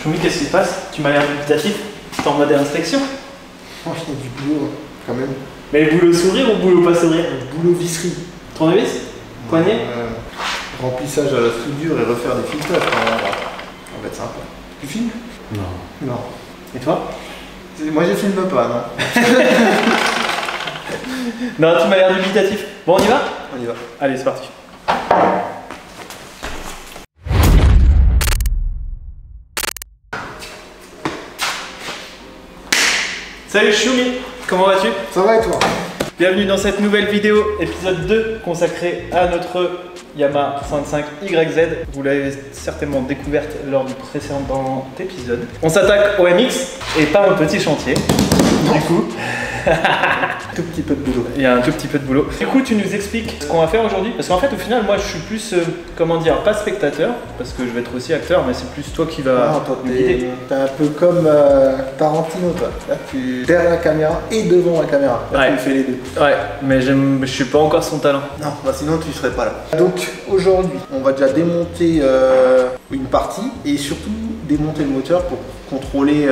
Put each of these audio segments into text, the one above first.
Je me dis, qu'est-ce qui se passe? Tu m'as l'air dubitatif, t'es en mode inspection. Moi, je fais du boulot, quand même. Mais le boulot sourire ou boulot pas sourire? Boulot visserie. Tournevis? Poignet? Remplissage à la soudure et refaire des filtres. En fait, sympa. Tu filmes? Non. Non. Et toi? Moi, je filme pas, non. Non, tu m'as l'air dubitatif. Bon, on y va? On y va. Allez, c'est parti. Salut Choumi, comment vas-tu? Ça va et toi? Bienvenue dans cette nouvelle vidéo, épisode 2, consacré à notre Yamaha 125YZ. Vous l'avez certainement découverte lors du précédent épisode. On s'attaque au MX et pas un petit chantier. Du coup, tout petit peu de boulot. Il y a un tout petit peu de boulot. Du coup, tu nous expliques ce qu'on va faire aujourd'hui. Parce qu'en fait, au final, moi, je suis plus, comment dire, pas spectateur, parce que je vais être aussi acteur, mais c'est plus toi qui vas nous guider. T'es un peu comme Tarantino, toi. Là, tu derrière la caméra et devant la caméra. Là, ouais. Tu fais les deux. Ouais, mais je suis pas encore son talent. Non, bah sinon tu serais pas là. Donc aujourd'hui, on va déjà démonter une partie et surtout démonter le moteur pour contrôler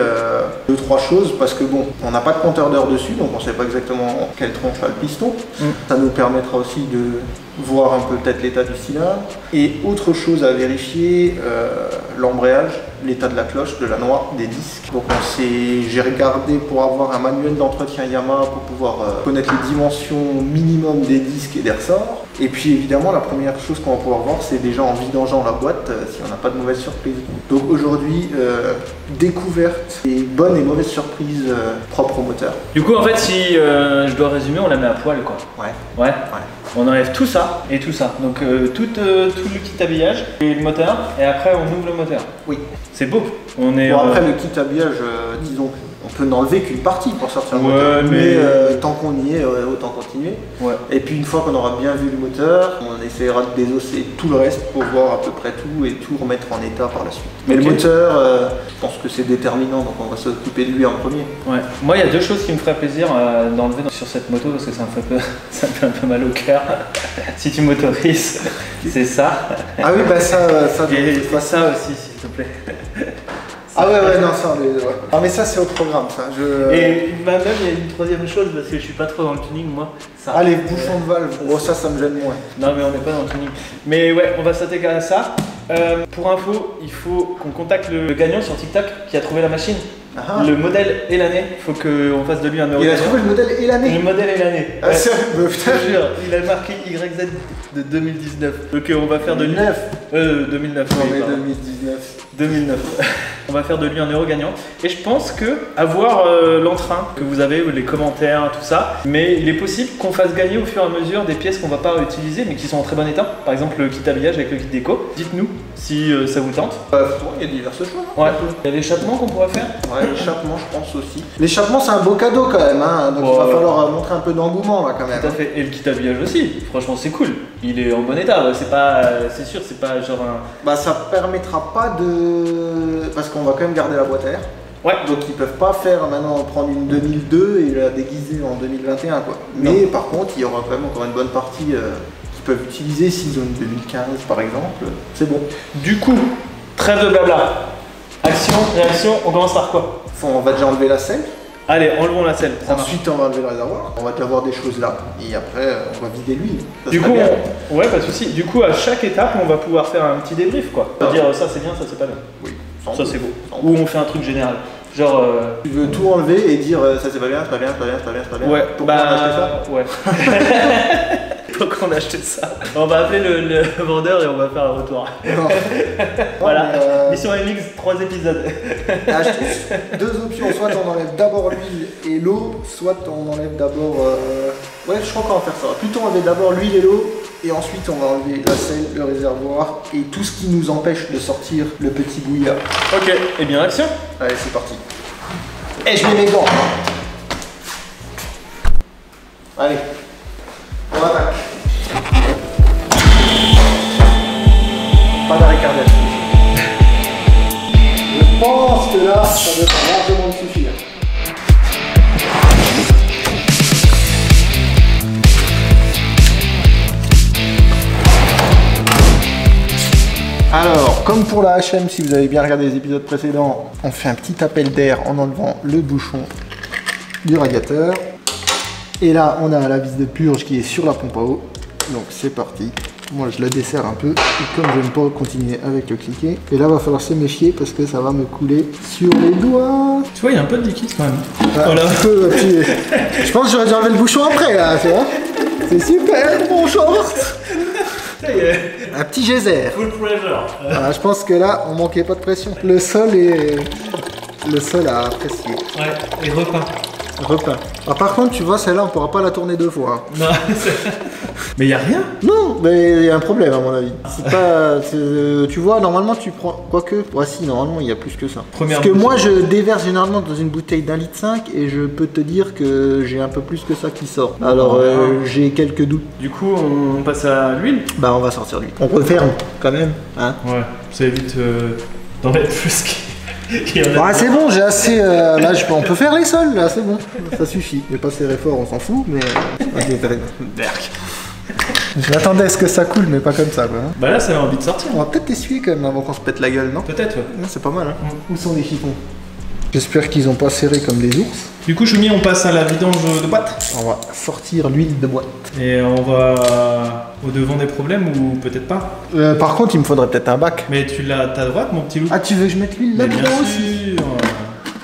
2-3 choses, parce que bon, on n'a pas de compteur d'heures dessus, donc on sait pas exactement quelle tronche a le piston. Ça nous permettra aussi de voir un peu peut-être l'état du cylindre. Et autre chose à vérifier, l'embrayage, l'état de la cloche, de la noix, des disques. Donc j'ai regardé pour avoir un manuel d'entretien Yamaha pour pouvoir connaître les dimensions minimum des disques et des ressorts. Et puis évidemment, la première chose qu'on va pouvoir voir, c'est déjà en vidangeant la boîte, si on n'a pas de mauvaise surprise. Donc aujourd'hui, découverte et bonne et mauvaise surprise propre au moteur. Du coup, en fait, si je dois résumer, on la met à poil, quoi. Ouais. On enlève tout ça et tout ça. Donc tout le kit habillage et le moteur, et après on ouvre le moteur. Oui. C'est beau. On est, bon, après le kit habillage, disons, on peut n'enlever qu'une partie pour sortir le moteur. Mais tant qu'on y est, autant continuer. Ouais. Et puis une fois qu'on aura bien vu le moteur, on essaiera de désosser tout le reste pour voir à peu près tout et tout remettre en état par la suite. Mais okay. Le moteur, je pense que c'est déterminant, donc on va s'occuper de lui en premier. Ouais. Moi, il y a deux choses qui me feraient plaisir d'enlever sur cette moto, parce que ça me fait, un peu mal au cœur. Si tu m'autorises, c'est ça. Ah oui, bah ça. Et ça aussi, s'il te plaît. Ah ouais, non, ça on est... Ouais. Ah mais ça c'est au programme, ça. Et même il y a une troisième chose, parce que je suis pas trop dans le tuning, moi. Ça, ah, les bouchons de valve, oh, ça me gêne moins. Non mais on n'est pas dans le tuning. Mais ouais, on va s'attaquer à ça. Pour info, il faut qu'on contacte le gagnant sur TikTok qui a trouvé la machine. Ah, le modèle et l'année, faut qu'on fasse de lui un euro. Il a trouvé le modèle et l'année. Le modèle et l'année. Ah, ouais. Putain, je jure, il a marqué YZ de 2019. Donc on va faire de lui. 2009. Non, mais 2019. 2009. On va faire de lui un euro gagnant. Et je pense que avoir l'entrain que vous avez, les commentaires, tout ça, mais il est possible qu'on fasse gagner au fur et à mesure des pièces qu'on va pas réutiliser mais qui sont en très bon état. Par exemple le kit habillage avec le kit déco. Dites-nous si ça vous tente. Il y a diverses choses. Ouais. Il y a l'échappement qu'on pourrait faire. Ouais. L'échappement, je pense aussi. L'échappement, c'est un beau cadeau quand même, hein. Donc il va falloir montrer un peu d'engouement là quand même. Tout à fait. Et le kit habillage aussi. Franchement, c'est cool. Il est en bon état. C'est pas, c'est sûr, c'est pas genre un. Bah, ça permettra pas de, parce qu'on va quand même garder la boîte à air. Ouais. Donc ils peuvent pas faire maintenant prendre une 2002 et la déguiser en 2021 quoi. Mais non. Par contre, il y aura quand même encore une bonne partie qu'ils peuvent utiliser s'ils ont une 2015 par exemple. C'est bon. Du coup, trêve de blabla. Action, réaction, on commence par quoi? On va déjà enlever la selle. Allez, enlevons la selle. Ensuite, on va enlever le réservoir. On va déjà voir des choses là. Et après, on va vider l'huile. Du coup, ouais, pas de souci. Du coup, à chaque étape, on va pouvoir faire un petit débrief, quoi. On va dire ça c'est bien, ça c'est pas bien. Oui. Ça c'est beau. Ou on fait un truc général. Genre. Tu veux tout enlever et dire ça c'est pas bien, c'est pas bien, c'est pas bien, c'est pas bien, c'est pas bien. Ouais. Pourquoi on a acheté ça? Ouais. Pourquoi on a acheté ça? On va appeler le vendeur et on va faire un retour. Non. Voilà. Mission MX, 3 épisodes. Deux options, soit on enlève d'abord l'huile et l'eau, soit on enlève d'abord... Ouais, je crois qu'on va faire ça. Plutôt on enlève d'abord l'huile et l'eau, et ensuite on va enlever la selle, le réservoir, et tout ce qui nous empêche de sortir le petit bouillard. Ok, et bien action. Allez, c'est parti. Et je mets mes gants. Allez. On attaque. Pas d'arrêt cardiaque. Je pense que là, ça devrait largement suffire. Alors, comme pour la HM, si vous avez bien regardé les épisodes précédents, on fait un petit appel d'air en enlevant le bouchon du radiateur. Et là, on a la vis de purge qui est sur la pompe à eau. Donc c'est parti. Moi, je la desserre un peu. Et comme je n'aime pas continuer avec le cliquet. Et là, va falloir se méfier parce que ça va me couler sur les doigts. Tu vois, il y a un peu de liquide quand même. Ah, voilà. Un peu, je pense que j'aurais dû enlever le bouchon après, là. C'est super, mon short. Un petit geyser. Full pressure. Voilà, je pense que là, on manquait pas de pression. Le sol a apprécié. Ouais, et repas. Ah, par contre, tu vois, celle-là, on pourra pas la tourner deux fois. Non, mais y a rien. Non, mais y a un problème à mon avis. C'est pas, tu vois, normalement, tu prends quoique. Ouais, si, normalement, il y a plus que ça. Parce que moi, je déverse généralement dans une bouteille d'1,5 litre et je peux te dire que j'ai un peu plus que ça qui sort. Alors, j'ai quelques doutes. Du coup, on passe à l'huile. Bah, on va sortir l'huile. On referme quand même, hein. Ouais, ça évite d'en mettre plus. Ah, c'est bon, j'ai assez. Là, on peut faire les sols, là, c'est bon. Ça suffit. J'ai pas serré fort, on s'en fout, mais. Je m'attendais à ce que ça coule, mais pas comme ça, quoi. Bah là, ça a envie de sortir. On va peut-être essuyer quand même avant qu'on se pète la gueule, non? Peut-être, ouais. Non, c'est pas mal, hein. Où sont les chiffons? J'espère qu'ils n'ont pas serré comme des ours. Du coup, Choumi, on passe à la vidange de boîte. On va sortir l'huile de boîte. Et on va au devant des problèmes ou peut-être pas. Par contre, il me faudrait peut-être un bac. Mais tu l'as à ta droite, mon petit loup. Ah, tu veux que je mette l'huile là-dedans aussi?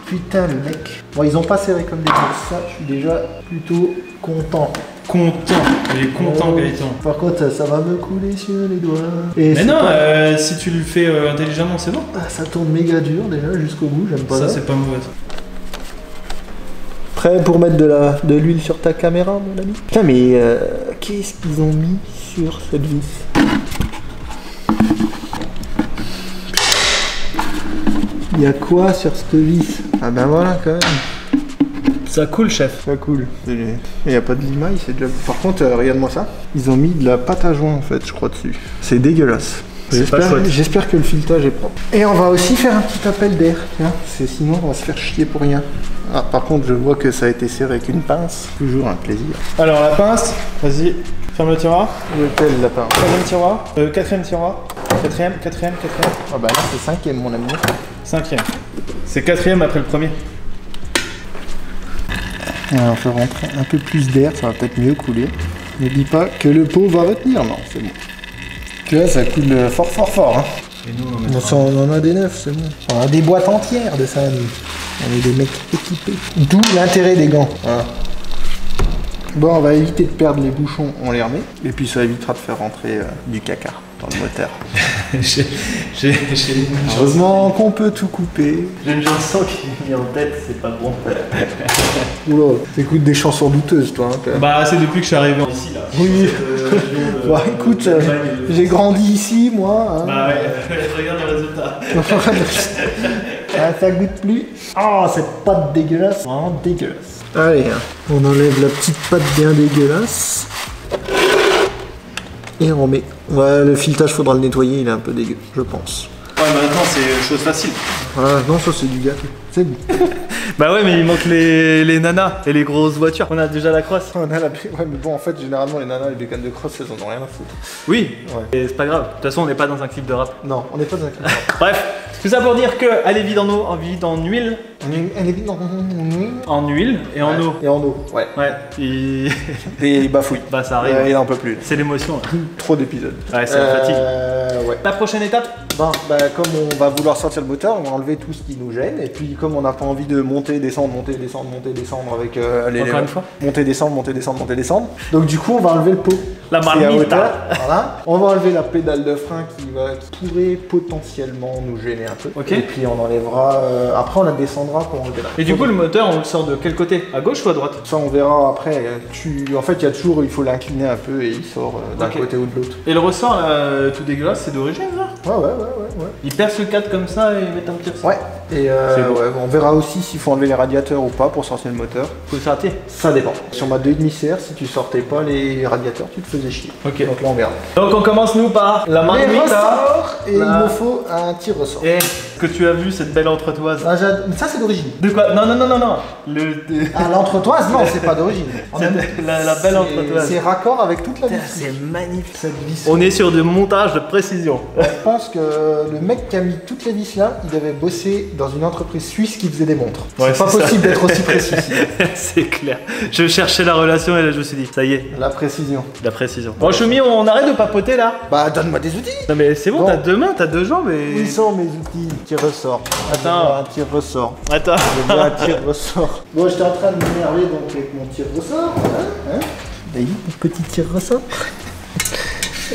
Putain, le mec. Bon, ils n'ont pas serré comme des ours. Ça, je suis déjà plutôt content. Il est content, Gaëtan. Par contre, ça va me couler sur les doigts. Et mais non, si tu le fais intelligemment, c'est bon. Ah, ça tourne méga dur déjà jusqu'au bout, j'aime pas ça. Ça, c'est pas mauvais. Prêt pour mettre de l'huile sur ta caméra, mon ami? Putain, mais qu'est-ce qu'ils ont mis sur cette vis? Il y a quoi sur cette vis? Ah ben voilà, quand même. Ça coule, chef. Ça coule. Il n'y a pas de limaille, c'est déjà... Par contre, regarde-moi ça. Ils ont mis de la pâte à joint, en fait, je crois, dessus. C'est dégueulasse. J'espère que le filetage est propre. Et on va aussi faire un petit appel d'air, tiens. Sinon, on va se faire chier pour rien. Ah, par contre, je vois que ça a été serré avec une pince. Toujours un plaisir. Alors, la pince, vas-y, ferme le tiroir. Lequel, la pince? Troisième tiroir. Quatrième tiroir. Quatrième. Ah bah là, c'est cinquième, mon ami. Cinquième. C'est quatrième après le premier. On fait rentrer un peu plus d'air, ça va peut-être mieux couler. Ne dis pas que le pot va retenir, non, c'est bon. Tu vois, ça coule fort. Hein. Et nous, on en a des neufs, c'est bon. On a des boîtes entières de ça, nous. On est des mecs équipés. D'où l'intérêt des gants. Voilà. Bon, on va éviter de perdre les bouchons, on les remet. Et puis ça évitera de faire rentrer du caca dans le moteur. Heureusement qu'on peut tout couper. J'ai une chanson qui me vient en tête, c'est pas bon. Oula, t'écoutes des chansons douteuses, toi. Hein, bah, c'est depuis que je suis arrivé ici, là. Oui. Bah, écoute, j'ai grandi ici, moi. Hein. Bah, ouais, je regarde le résultat. Ah, ça goûte plus. Oh, cette pâte dégueulasse. Vraiment dégueulasse. Allez, on enlève la petite pâte bien dégueulasse. Et on remet. Ouais, le filetage, faudra le nettoyer, il est un peu dégueu, je pense. Ouais, mais maintenant, c'est chose facile. Ah, non, ça, c'est du gâteau. C'est bon. Bah ouais, mais il manque les nanas et les grosses voitures. On a déjà la crosse. On a la... Ouais, mais bon, en fait, généralement, les nanas et les bécanes de crosse, elles en ont rien à foutre. Oui, ouais. Et c'est pas grave. De toute façon, on n'est pas dans un clip de rap. Non, on n'est pas dans un clip de rap. Bref, tout ça pour dire que elle est vide en eau, en huile et en eau. Et en eau, ouais. Ouais. Et il bafouille. Bah, ça arrive. Il n'en peut plus. C'est l'émotion. Trop d'épisodes. Ouais, c'est la fatigue. Ouais. La prochaine étape, bah, comme on va vouloir sortir le moteur, on va enlever tout ce qui nous gêne. Et puis, comme on n'a pas envie de monter, descendre avec les... Encore une fois. Monter, descendre. Donc du coup, on va enlever le pot. La marmita. Voilà. On va enlever la pédale de frein qui pourrait potentiellement nous gêner un peu. Okay. Et puis on enlèvera... après, on la descendra pour enlever la... Et du coup, le moteur, on le sort de quel côté? À gauche ou à droite? Ça, on verra après. En fait, il y a toujours... Il faut l'incliner un peu et il sort d'un côté ou de l'autre. Et le ressort, là, tout dégueulasse, c'est d'origine, là? Ouais. Il perce le cadre comme ça et il met un petit ressort. Ouais. Et bon. Ouais, on verra aussi s'il faut enlever les radiateurs ou pas pour sortir le moteur. Faut le sortir. Ça dépend. Sur ma 2,5 CR, si tu sortais pas les radiateurs, tu te faisais chier. Ok. Donc là on regarde. Donc on commence nous par la main de ressort. Et la... il me faut un petit ressort. Et que tu as vu cette belle entretoise. Ah, ça c'est d'origine. De quoi? Non non non non non. Ah, l'entretoise non, c'est pas d'origine. La belle entretoise. C'est raccord avec toute la vie. C'est magnifique cette vis. On est sur du montage de précision. Je pense que le mec qui a mis toutes les vis là, il avait bossé dans une entreprise suisse qui faisait des montres. Ouais, c'est pas possible d'être aussi précis. C'est clair. Je cherchais la relation et là je me suis dit, ça y est. La précision. La précision. Bon, Choumi, on arrête de papoter là. Bah, donne-moi des outils. Non, mais c'est bon. T'as deux mains, t'as deux jambes et. Ils sont mes outils. Qui ressort. Attends. Un tir ressort. Attends. Un tir ressort. Bon, j'étais en train de m'énerver donc avec mon tir ressort. Hein, d'ailleurs, petit tir ressort.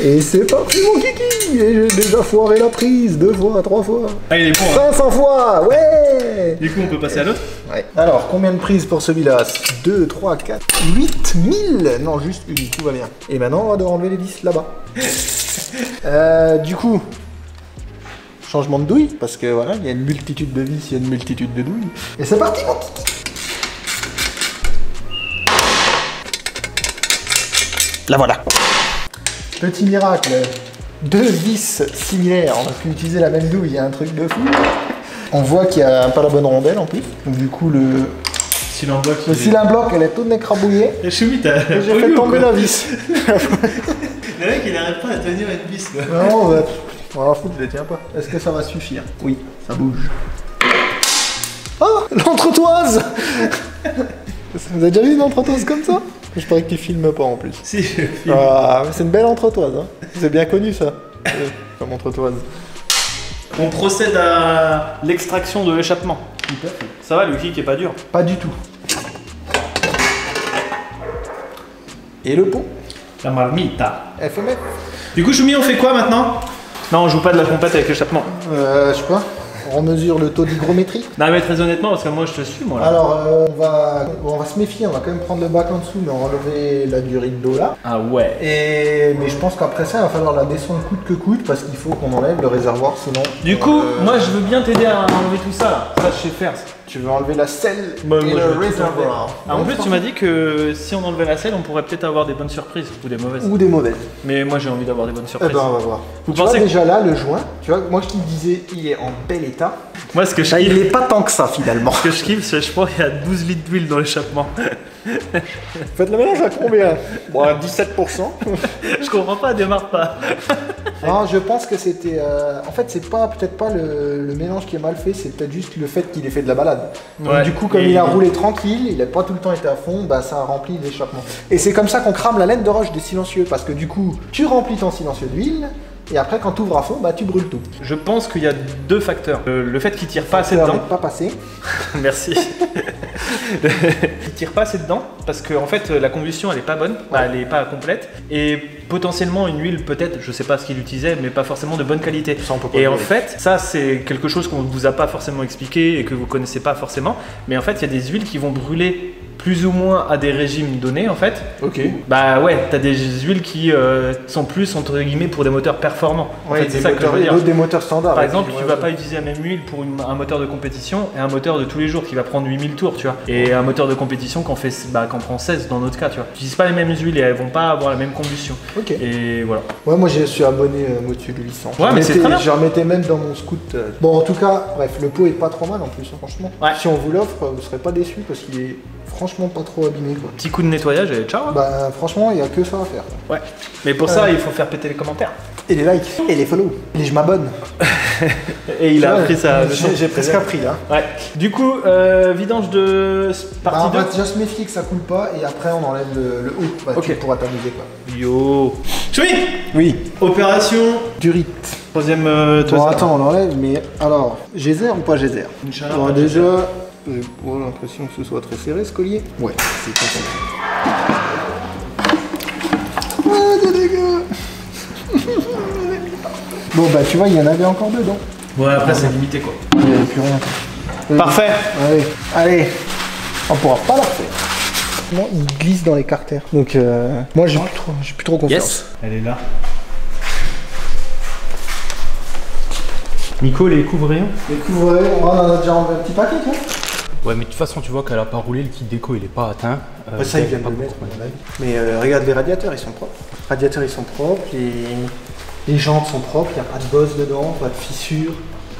Et c'est parti mon kiki. Et j'ai déjà foiré la prise 2 fois, 3 fois. Ah, il est bon, hein. 500 fois, ouais. Du coup on peut passer à l'autre. Ouais. Alors combien de prises pour celui-là? 2, 3, 4, 8000. Non, juste une, tout va bien. Et maintenant on va devoir enlever les 10 là-bas. Du coup, changement de douille, parce que voilà, il y a une multitude de vis, il y a une multitude de douilles. Et c'est parti mon kiki. La voilà. Petit miracle, 2 vis similaires, on a pu utiliser la même douille, il y a un truc de fou. On voit qu'il n'y a pas la bonne rondelle en plus, donc du coup le cylindre bloc elle est toute écrabouillée. Et j'ai fait tomber la vis. Le mec il n'arrête pas à tenir une vis. Non, on va foutre, je les tiens pas. Est-ce que ça va suffire? Oui, ça bouge. Ah, l'entretoise. Vous avez déjà vu une entretoise comme ça? Je parie que tu filmes pas en plus. Si, je filme. Ah, c'est une belle entretoise, hein. C'est bien connu ça, comme entretoise. On procède à l'extraction de l'échappement. Ça va, le kick est pas dur? Pas du tout. Et le pot? La marmita. FMF. Du coup, Choumi, on fait quoi maintenant? Non, on joue pas de la compète avec l'échappement. Je sais pas. On mesure le taux d'hygrométrie. Non mais très honnêtement, parce que moi je te suis moi là. Alors on va se méfier, on va quand même prendre le bac en dessous, mais on va enlever la durée de dos là. Ah ouais. Et mais je pense qu'après ça il va falloir la descendre coûte que coûte, parce qu'il faut qu'on enlève le réservoir sinon. Du coup moi je veux bien t'aider à enlever tout ça là. Ça je sais faire ça. Tu veux enlever la selle et le réservoir. Ah, en plus tu m'as dit que si on enlevait la selle on pourrait peut-être avoir des bonnes surprises ou des mauvaises. Ou des mauvaises. Mais moi j'ai envie d'avoir des bonnes surprises. Eh ben on va voir. Vous pensez vois, que... déjà là le joint, tu vois, moi je te disais il est en bel état. Moi ce que je kiffe... il n'est pas tant que ça finalement. Ce que je kiffe c'est je crois qu'il y a 12 litres d'huile dans l'échappement. Faites le mélange à combien? Bon à 17%. Je comprends pas, démarre pas. Non, je pense que c'était... En fait, c'est pas peut-être pas le mélange qui est mal fait, c'est peut-être juste le fait qu'il ait fait de la balade. Donc, ouais, du coup, comme il a roulé tranquille, il n'a pas tout le temps été à fond, bah, ça a rempli l'échappement. Et c'est comme ça qu'on crame la laine de roche des silencieux, parce que du coup, tu remplis ton silencieux d'huile, et après, quand tu ouvres à fond, bah, tu brûles tout. Je pense qu'il y a 2 facteurs. Le fait qu'il tire pas assez dedans. Pas passé. Merci. Il tire pas assez dedans, parce que en fait, la combustion, elle est pas bonne, ouais. Elle est pas complète. Et potentiellement une huile peut-être, je sais pas ce qu'il utilisait, mais pas forcément de bonne qualité. Ça, on peut pas. Et en fait, ça c'est quelque chose qu'on vous a pas forcément expliqué et que vous connaissez pas forcément, mais en fait il y a des huiles qui vont brûler plus ou moins à des régimes donnés en fait. Ok. Bah ouais, t'as des huiles qui sont plus entre guillemets pour des moteurs performants. Ouais, en fait, c'est ça que je veux dire. Des moteurs standards. Par exemple, tu vas pas utiliser la même huile pour un moteur de compétition et un moteur de tous les jours qui va prendre 8000 tours, tu vois. Et un moteur de compétition qu'on fait, bah, qu'on prend 16 dans notre cas, tu vois. Tu utilises pas les mêmes huiles et elles vont pas avoir la même combustion. Ok. Et voilà. Ouais, moi je suis abonné Motul 800. Ouais, mais c'est très bien. Je remettais même dans mon scoot. Bon, en tout cas, bref, le pot est pas trop mal en plus, franchement. Ouais. Si on vous l'offre, vous serez pas déçus parce qu'il est franchement pas trop abîmé quoi. Petit coup de nettoyage et ciao. Bah franchement il y a que ça à faire. Ouais. Mais pour ça il faut faire péter les commentaires. Et les likes. Et les follow. Et je m'abonne. Et il a appris ça. J'ai presque appris là. Ouais. Du coup vidange de partie 2. On va déjà se méfier que ça coule pas et après on enlève le haut. Bah, ok. Tu pourras t'amuser quoi. Yo. Choumi. Oui. Opération. Durite. Troisième. Bon attends on l'enlève mais alors geyser ou pas geyser? Bon déjà. J'ai l'impression que ce soit très serré ce collier. Ouais, c'est pas ça. Bon bah tu vois, il y en avait encore dedans. Ouais, après c'est limité quoi. Il n'y avait plus rien. Parfait. Allez, allez. On pourra pas la refaire. Non, il glisse dans les carters. Donc moi j'ai plus trop confiance. Yes. Elle est là. Nico, les couvre-rayons? Les couvre-rayons, on en a déjà enlevé un petit paquet, toi. Ouais, mais de toute façon, tu vois qu'elle a pas roulé, le kit déco il est pas atteint. Ouais, ça, il vient pas de le mettre. Mais regarde, les radiateurs, ils sont propres. Les radiateurs, ils sont propres, les jantes sont propres, il n'y a pas de bosse dedans, pas de fissure.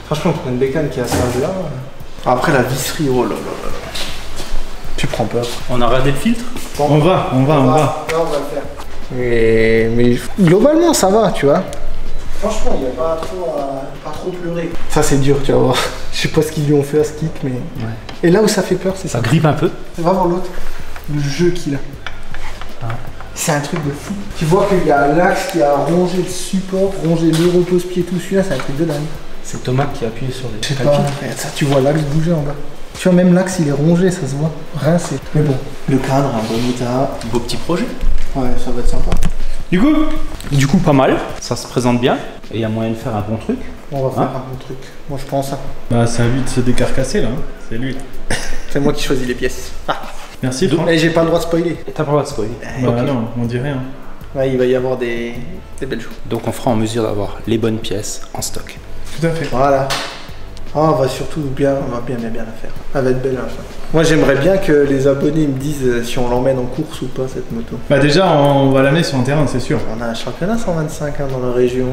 Franchement, on prend une bécane qui est assez là. Après, la visserie, oh là là là. Tu prends peur. On a regardé le filtre? Bon, on va. Là, on va le faire. Mais globalement, ça va, tu vois. Franchement, il n'y a pas trop pleurer. Ça, c'est dur, tu vas voir. Je sais pas ce qu'ils lui ont fait à ce kit, mais... Ouais. Et là où ça fait peur, c'est ça. Ça grippe un peu. Va voir l'autre. Le jeu qu'il a. Ah. C'est un truc de fou. Tu vois qu'il y a l'axe qui a rongé le support, rongé le repose-pied, tout celui-là, c'est un truc de dingue. C'est Thomas qui a appuyé sur les... Je sais pas, ça, tu vois l'axe bouger en bas. Tu vois, même l'axe, il est rongé, ça se voit. Rincé. Mais bon, le cadre, un bon état. Beau petit projet. Ouais, ça va être sympa. Du coup, pas mal. Ça se présente bien. Et il y a moyen de faire un bon truc. On va faire un bon truc. Moi, je pense. Bah, c'est à lui de se décarcasser, là. C'est lui, là. C'est moi qui choisis les pièces. Ah. Merci, Franck. Et j'ai pas le droit de spoiler. T'as pas le droit de spoiler. Bah, okay. Non, on dit rien. Ouais, il va y avoir des belles choses. Donc, on fera en mesure d'avoir les bonnes pièces en stock. Tout à fait. Voilà. Oh, on va surtout bien la faire. Elle va être belle à la fin. Moi, j'aimerais bien que les abonnés me disent si on l'emmène en course ou pas, cette moto. Bah déjà, on va l'amener sur un terrain, c'est sûr. On a un championnat 125 hein, dans la région.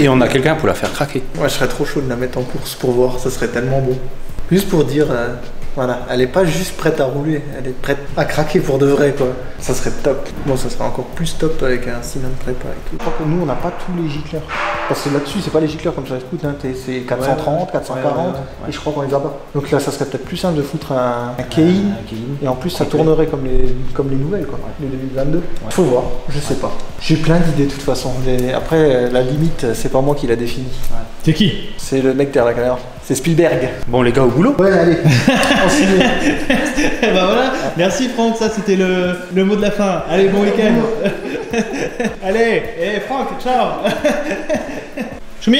Et on a quelqu'un pour la faire craquer. Moi, je serais trop chaud de la mettre en course pour voir, ça serait tellement beau. Juste pour dire, voilà, elle n'est pas juste prête à rouler, elle est prête à craquer pour de vrai, quoi. Ça serait top. Bon, ça serait encore plus top avec un cylindre prépa et tout. Je crois que nous, on n'a pas tous les gicleurs. Parce que là-dessus, c'est pas les gicleurs comme ça, écoute, hein, c'est 430, ouais, 440, ouais. Et je crois qu'on les a pas. Donc là, ça serait peut-être plus simple de foutre un KI, et en plus, ça tournerait comme les nouvelles, quoi, les 2022. Ouais. Faut voir, je sais pas. J'ai plein d'idées de toute façon. Mais après, la limite, c'est pas moi qui la définis. Ouais. C'est qui? C'est le mec derrière la caméra. C'est Spielberg. Bon, les gars, au boulot. Ouais, allez. On s'y met. Et bah voilà, merci Franck, ça c'était le mot de la fin. Allez, bon week-end. Allez, et Franck, ciao. Choumi?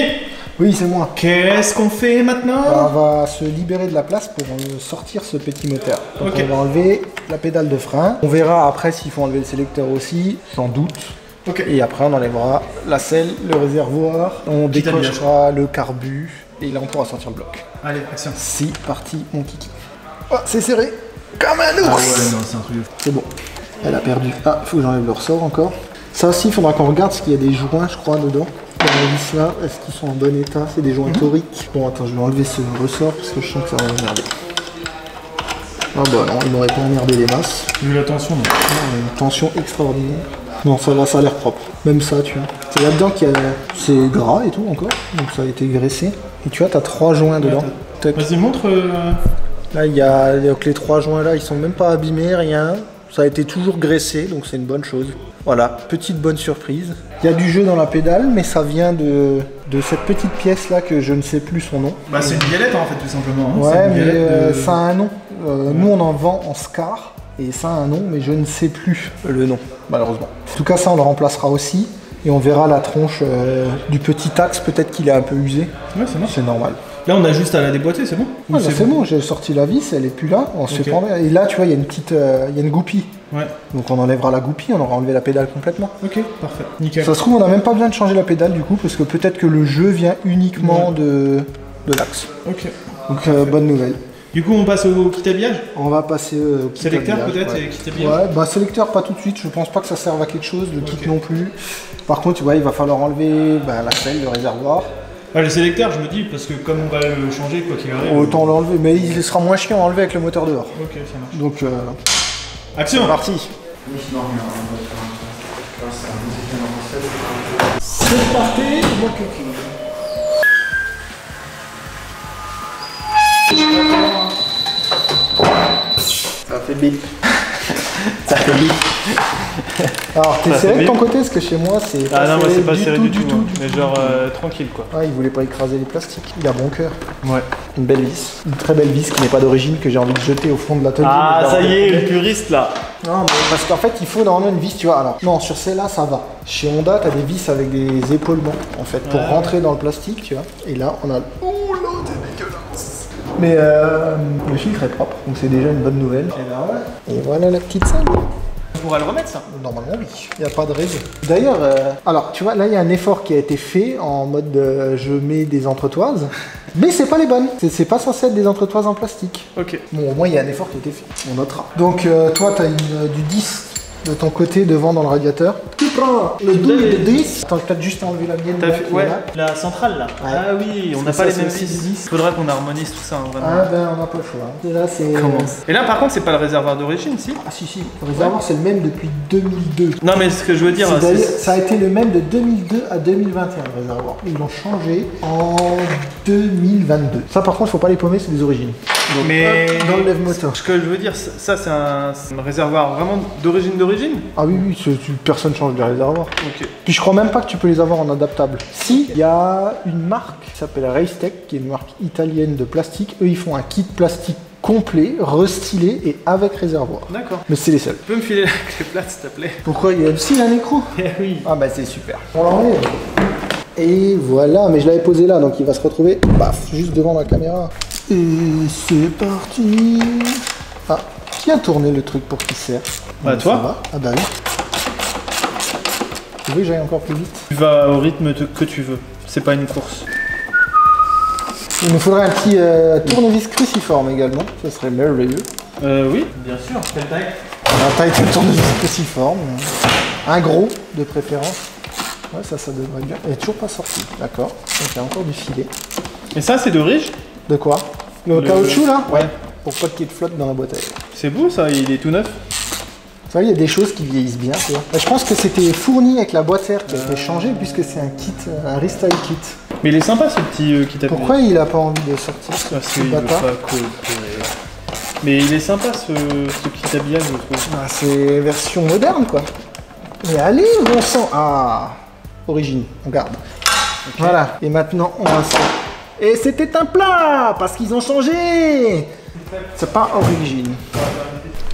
Oui, c'est moi. Qu'est-ce qu'on fait maintenant? Bah, on va se libérer de la place pour sortir ce petit moteur. Donc, okay. On va enlever la pédale de frein. On verra après s'il faut enlever le sélecteur aussi, sans doute. Okay. Et après, on enlèvera la selle, le réservoir, on décrochera le carbu, et là, on pourra sortir le bloc. Allez, action. C'est parti, mon kiki. Oh, c'est serré comme un ours. Ah ouais, c'est bon. Elle a perdu. Ah, il faut que j'enlève le ressort encore. Ça aussi, il faudra qu'on regarde parce qu'il y a des joints, je crois, dedans. Est-ce qu'ils sont en bon état? C'est des joints toriques. Bon, attends, je vais enlever ce ressort parce que je sens que ça va m'emmerder. Ah bah non, il m'aurait pas emmerdé les masses. J'ai eu la tension, non? Une tension extraordinaire. Non, ça va, ça a l'air propre. Même ça, tu vois. C'est là-dedans qu'il y a... C'est gras et tout encore. Donc ça a été graissé. Et tu vois, t'as 3 joints dedans. Ouais, vas-y, montre... Là, il y a... Donc, les 3 joints là, ils sont même pas abîmés, rien. Ça a été toujours graissé, donc c'est une bonne chose. Voilà, petite bonne surprise. Il y a du jeu dans la pédale, mais ça vient de cette petite pièce là que je ne sais plus son nom. Bah, c'est une galette en fait, tout simplement. Hein. Ouais, mais ça a un nom. Nous, on en vend en SCAR. Et ça a un nom, mais je ne sais plus le nom, malheureusement. En tout cas, ça, on le remplacera aussi. Et on verra la tronche du petit axe, peut-être qu'il est un peu usé. Ouais, c'est normal. C'est normal. Là, on a juste à la déboîter, c'est bon? Ouais, c'est bon, j'ai sorti la vis, elle est plus là. On se fait prendre. Et là, tu vois, il y a une petite y a une goupille. Ouais. Donc on enlèvera la goupille, on aura enlevé la pédale complètement. Ok, parfait. Nickel. Ça se trouve, on n'a même pas besoin de changer la pédale du coup, parce que peut-être que le jeu vient uniquement de l'axe. Ok. Donc, bonne nouvelle. Du coup, on passe au kit habillage? On va passer au kit sélecteur peut-être, ouais. Et kit habillage. Ouais, bah sélecteur pas tout de suite, je pense pas que ça serve à quelque chose, le kit non plus. Par contre, ouais, il va falloir enlever la selle, le réservoir. Ah, le sélecteur, je me dis, parce que comme on va le changer, quoi qu'il arrive... Autant l'enlever, mais il sera moins chiant à enlever avec le moteur dehors. Ok, ça marche. Donc, action! C'est parti! C'est parti, moi que... Ça fait bip. Ça fait bip. Alors, t'es serré de ton côté parce que chez moi, c'est pas... Ah non, moi c'est pas serré du tout. Mais genre tranquille quoi. Ah, il voulait pas écraser les plastiques. Il a bon cœur. Ouais. Une belle vis. Une très belle vis qui n'est pas d'origine, que j'ai envie de jeter au fond de l'atelier. Ah, ça y est, le puriste là. Non, mais parce qu'en fait, il faut normalement une vis, tu vois. Alors, non, sur celle-là, ça va. Chez Honda, t'as des vis avec des épaulements en fait pour rentrer dans le plastique, tu vois. Et là, on a... Oh là, t'es dégueulasse. Mais le filtre est propre, donc c'est déjà une bonne nouvelle. Et voilà la petite salle. On pourra le remettre, ça? Normalement, oui. Il n'y a pas de raison. D'ailleurs, alors, tu vois, là, il y a un effort qui a été fait en mode je mets des entretoises, mais c'est pas les bonnes. C'est pas censé être des entretoises en plastique. Ok. Bon, au moins, il y a un effort qui a été fait. On notera. Donc, toi, tu as du 10 de ton côté devant dans le radiateur. Tu prends le double de 10. Attends, je t'ai juste enlevé la mienne. Là, fait, ouais, là. La centrale là. Ouais. Ah oui, on n'a pas les mêmes 6-10. Faudra qu'on harmonise tout ça, hein, vraiment. Ah ben on n'a pas le choix. Hein. Et là c'est. Commence. Et là par contre c'est pas le réservoir d'origine si? Ah si si. Le réservoir c'est le même depuis 2002. Non mais ce que je veux dire c'est ça a été le même de 2002 à 2021 le réservoir. Ils l'ont changé en 2022. Ça par contre faut pas les paumer, c'est des origines. Donc, mais dans le lève moteur. Ce que je veux dire, ça c'est un réservoir vraiment d'origine. Ah oui oui, personne change de réservoir. Ok. Puis je crois même pas que tu peux les avoir en adaptable. Si, il y a une marque qui s'appelle RaceTech, qui est une marque italienne de plastique. Eux ils font un kit plastique complet, restylé et avec réservoir. D'accord. Mais c'est les seuls. Tu peux me filer la clé plate s'il te plaît? Pourquoi? Il y a aussi un écrou. Eh oui. Ah bah c'est super. On l'enlève. Et voilà, mais je l'avais posé là, donc il va se retrouver, paf, juste devant la caméra. Et c'est parti. Ah, qui a tourné le truc pour qu'il sert? Bah donc toi. Ah bah oui. Tu veux que j'aille encore plus vite? Tu vas au rythme que tu veux, c'est pas une course. Il nous faudrait un petit tournevis cruciforme également, ça serait merveilleux. Oui, bien sûr, quelle taille? La taille de tournevis cruciforme, un gros de préférence. Ouais, ça devrait bien. Elle est toujours pas sortie, d'accord. Donc il y a encore du filet. Et ça c'est de riche? De quoi? Le caoutchouc là? Ouais. Pour pas qu'il flotte dans la boîte à air. C'est beau ça, il est tout neuf. Ça, il y a des choses qui vieillissent bien. Tu vois. Je pense que c'était fourni avec la boîte à air qui a été changée puisque c'est un kit, un restyle kit. Mais il est sympa ce petit kit à. Pourquoi il a pas envie de sortir? Parce qu'il veut pas coopérer. Mais il est sympa ce kit à billage, je trouve. Ah, c'est version moderne quoi. Mais allez, bon sang. Ah, origine, on garde. Okay. Voilà. Et maintenant, on va se... Et c'était un plat parce qu'ils ont changé. C'est pas origine.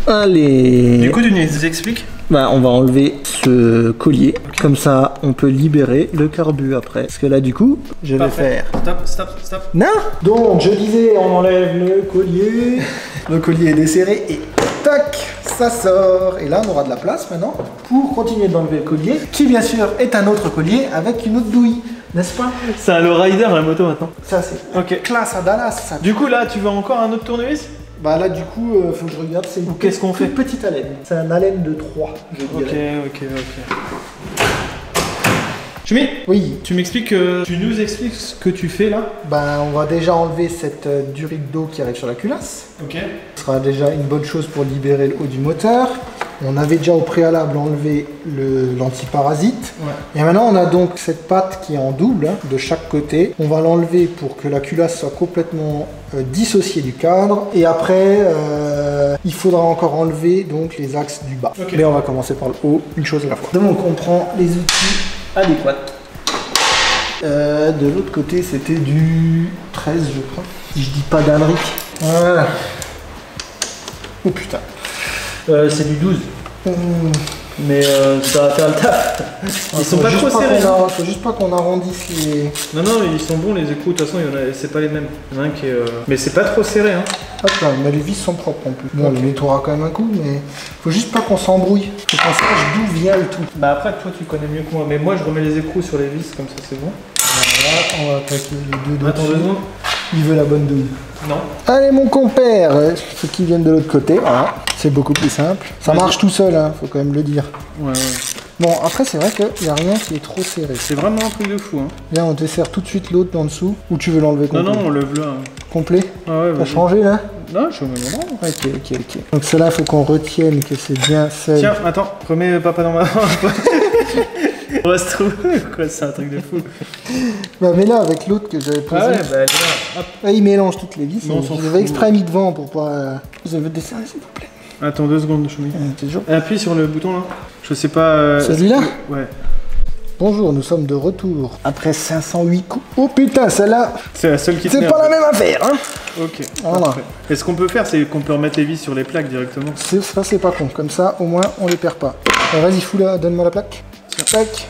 Allez. Du coup, tu nous expliques? Bah, on va enlever ce collier. Okay. Comme ça, on peut libérer le carbu après. Parce que là, du coup, je vais faire... Stop. Non. Donc, je disais, on enlève le collier. Le collier est desserré et tac, ça sort. Et là, on aura de la place maintenant pour continuer d'enlever le collier, qui bien sûr est un autre collier avec une autre douille. N'est-ce pas? C'est un lowrider la moto maintenant. Ça c'est ok. Classe à Dallas ça. Du coup là tu veux encore un autre tournevis? Bah là du coup faut que je regarde c'est une qu'est-ce qu'on fait? Petite haleine. C'est un haleine de 3 je dirais. Ok. Chumi? Oui. Tu m'expliques, tu nous expliques ce que tu fais là? Bah on va déjà enlever cette durite d'eau qui arrive sur la culasse. Ok. Ce sera déjà une bonne chose pour libérer le haut du moteur. On avait déjà au préalable enlevé l'antiparasite. Ouais. Et maintenant, on a donc cette patte qui est en double hein, de chaque côté. On va l'enlever pour que la culasse soit complètement dissociée du cadre. Et après, il faudra encore enlever donc les axes du bas. Okay. Mais on va commencer par le haut, une chose à la fois. Donc, on prend les outils adéquats. De l'autre côté, c'était du 13, je crois. Si je dis pas d'annerie. Voilà. Oh putain. C'est du 12. Mais ça va faire le taf. Ils sont pas trop serrés. Faut juste pas qu'on arrondisse les... Non, ils sont bons les écrous. De toute façon, c'est pas les mêmes. Il y en a un qui est... Mais c'est pas trop serré. Hein. Ah putain, mais les vis sont propres en plus. Bon, on les nettoiera quand même un coup, mais faut juste pas qu'on s'embrouille. Faut qu'on sache d'où vient le tout. Bah après, toi tu connais mieux que moi. Mais moi, je remets les écrous sur les vis, comme ça c'est bon. Voilà, on va attaquer les deux. Attends 2 secondes. Il veut la bonne douille. Non. Allez mon compère, ceux qui viennent de l'autre côté, voilà. C'est beaucoup plus simple. Ça marche tout seul, hein, faut quand même le dire. Ouais. Bon, après c'est vrai qu'il n'y a rien qui est trop serré. C'est vraiment un truc de fou. Hein. Là, on te serre tout de suite l'autre d'en dessous. Ou tu veux l'enlever complet? Non, on lève là. Complet? Ah ouais. T'as changé là? Non, je suis au même endroit. Ok. Donc celle-là, faut qu'on retienne que c'est bien celle. Tiens, attends, remets papa dans ma main. On va se trouver quoi, c'est un truc de fou. Bah mais là avec l'autre que j'avais posé. Ah ouais, bah là, hop. Là, il mélange toutes les vis. J'avais extra mis devant pour pas. Vous avez desserré s'il vous plaît. Attends 2 secondes, Choumi. Appuie sur le bouton là. Je sais pas. Celui-là? Ouais. Bonjour, nous sommes de retour. Après 508 coups. Oh putain, celle-là. C'est la seule qui te. C'est pas la même affaire, hein. Ok. Voilà. Et ce qu'on peut faire, c'est qu'on peut remettre les vis sur les plaques directement. Ça, c'est pas con. Comme ça, au moins, on les perd pas. Vas-y, fous là, donne-moi la plaque. Tac.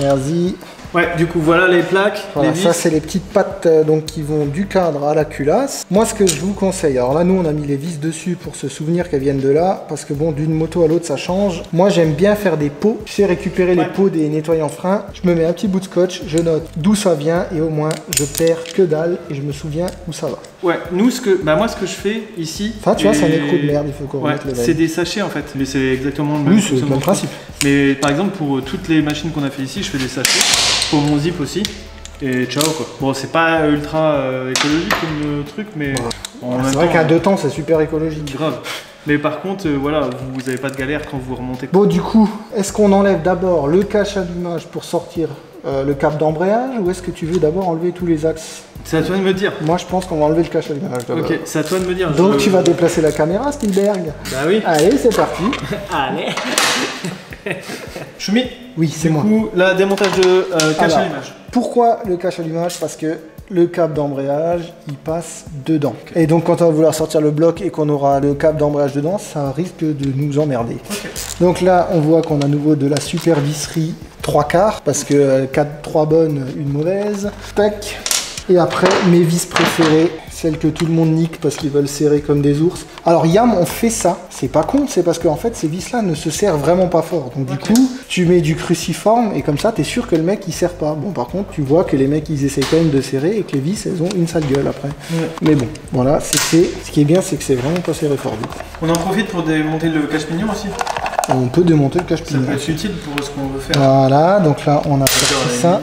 Merci. Ouais, du coup voilà les plaques. Voilà, les vis. Ça c'est les petites pattes donc, qui vont du cadre à la culasse. Moi ce que je vous conseille, alors là nous on a mis les vis dessus pour se souvenir qu'elles viennent de là, parce que bon d'une moto à l'autre ça change. Moi j'aime bien faire des pots, je sais récupérer les pots des nettoyants freins, je me mets un petit bout de scotch, je note d'où ça vient et au moins je perds que dalle et je me souviens où ça va. Ouais, nous ce que, bah moi ce que je fais ici. Enfin tu vois c'est un écrou de merde, il faut qu'on remette le. C'est des sachets en fait, mais c'est exactement le même, oui, le même principe. Mais par exemple pour toutes les machines qu'on a fait ici, je fais des sachets. Pour mon zip aussi et ciao quoi. Bon c'est pas ultra écologique comme truc mais bon, c'est vrai qu'à deux temps c'est super écologique. Grave. Mais par contre voilà vous avez pas de galère quand vous remontez. Bon du coup est-ce qu'on enlève d'abord le cache allumage pour sortir le câble d'embrayage ou est-ce que tu veux d'abord enlever tous les axes? C'est à toi de me dire. Moi je pense qu'on va enlever le cache allumage. Ok c'est à toi de me dire. Donc tu vas déplacer la caméra Spielberg. Bah oui. Allez c'est parti. Allez. Choumi, oui, c'est moi. Du coup, là, démontage de cache-allumage. Pourquoi le cache-allumage? Parce que le câble d'embrayage, il passe dedans. Okay. Et donc, quand on va vouloir sortir le bloc et qu'on aura le câble d'embrayage dedans, ça risque de nous emmerder. Okay. Donc là, on voit qu'on a à nouveau de la super visserie 3/4, parce que 3 bonnes, une mauvaise. Tac. Et après, mes vis préférées, celles que tout le monde nique parce qu'ils veulent serrer comme des ours. Alors Yam, on fait ça. C'est pas con, c'est parce qu'en fait, ces vis-là ne se serrent vraiment pas fort. Donc du coup, tu mets du cruciforme et comme ça, t'es sûr que le mec, il serre pas. Bon, par contre, tu vois que les mecs, ils essaient quand même de serrer et que les vis, elles ont une sale gueule après. Ouais. Mais bon, voilà, ce qui est bien, c'est que c'est vraiment pas serré fort. On en profite pour démonter le cache-pignon aussi. On peut démonter le cache-pignon. Ça peut être utile pour ce qu'on veut faire. Voilà, donc là on a fait ça.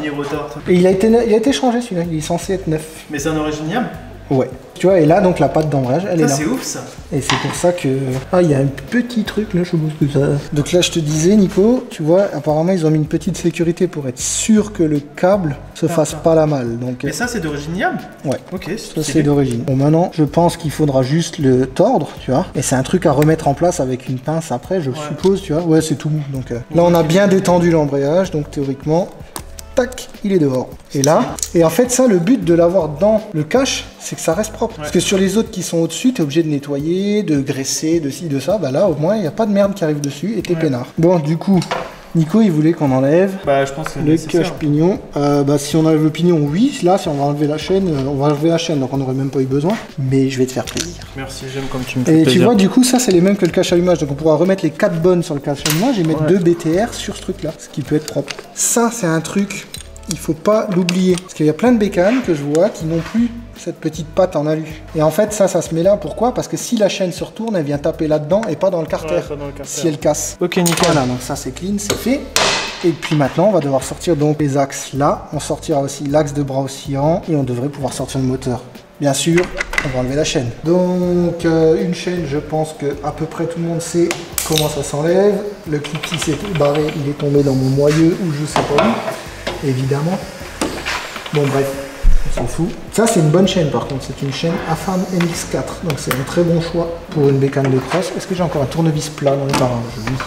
Et il a été changé celui-là, il est censé être neuf. Mais c'est un original. Ouais. Tu vois, et là donc la patte d'embrayage, elle est là. C'est ouf ça. Et c'est pour ça que... Ah, il y a un petit truc là, je pense que ça... Donc là je te disais Nico, tu vois, apparemment ils ont mis une petite sécurité pour être sûr que le câble se fasse pas la malle. Donc... Et ça c'est d'origine Yam. Ouais. Ok. Ça c'est d'origine. Bon maintenant, je pense qu'il faudra juste le tordre, tu vois. Et c'est un truc à remettre en place avec une pince après, je suppose, tu vois. Ouais, c'est tout mou. Donc là on a bien détendu l'embrayage, donc théoriquement... Tac, il est dehors. Et là, et en fait ça, le but de l'avoir dans le cache, c'est que ça reste propre. Parce que sur les autres qui sont au-dessus, t'es obligé de nettoyer, de graisser, de ci, de ça. Bah là, au moins, il n'y a pas de merde qui arrive dessus et t'es peinard. Bon, du coup, Nico, il voulait qu'on enlève le cache-pignon. Bah, si on enlève le pignon, oui. Là, si on va enlever la chaîne, on va enlever la chaîne, donc on n'aurait même pas eu besoin. Mais je vais te faire plaisir. Merci, j'aime comme tu me fais plaisir. Et tu vois, du coup, ça, c'est les mêmes que le cache-allumage. Donc, on pourra remettre les 4 bonnes sur le cache-allumage et mettre 2 BTR sur ce truc-là, ce qui peut être propre. Ça, c'est un truc, il faut pas l'oublier. Parce qu'il y a plein de bécanes que je vois qui n'ont plus cette petite patte en alu. Et en fait, ça se met là. Pourquoi? Parce que si la chaîne se retourne, elle vient taper là-dedans et pas dans le carter. Ouais, pas dans le carter. Si elle casse. Ok, nickel. Voilà, donc ça c'est clean, c'est fait. Et puis maintenant, on va devoir sortir donc les axes là. On sortira aussi l'axe de bras oscillant et on devrait pouvoir sortir le moteur. Bien sûr, on va enlever la chaîne. Donc, une chaîne, je pense que à peu près tout le monde sait comment ça s'enlève. Le clip qui s'est barré, il est tombé dans mon moyeu ou je sais pas où, évidemment. Bon, bref. On s'en fout. Ça c'est une bonne chaîne par contre, c'est une chaîne AFAM MX4, donc c'est un très bon choix pour une bécane de cross. Est-ce que j'ai encore un tournevis plat dans les parages?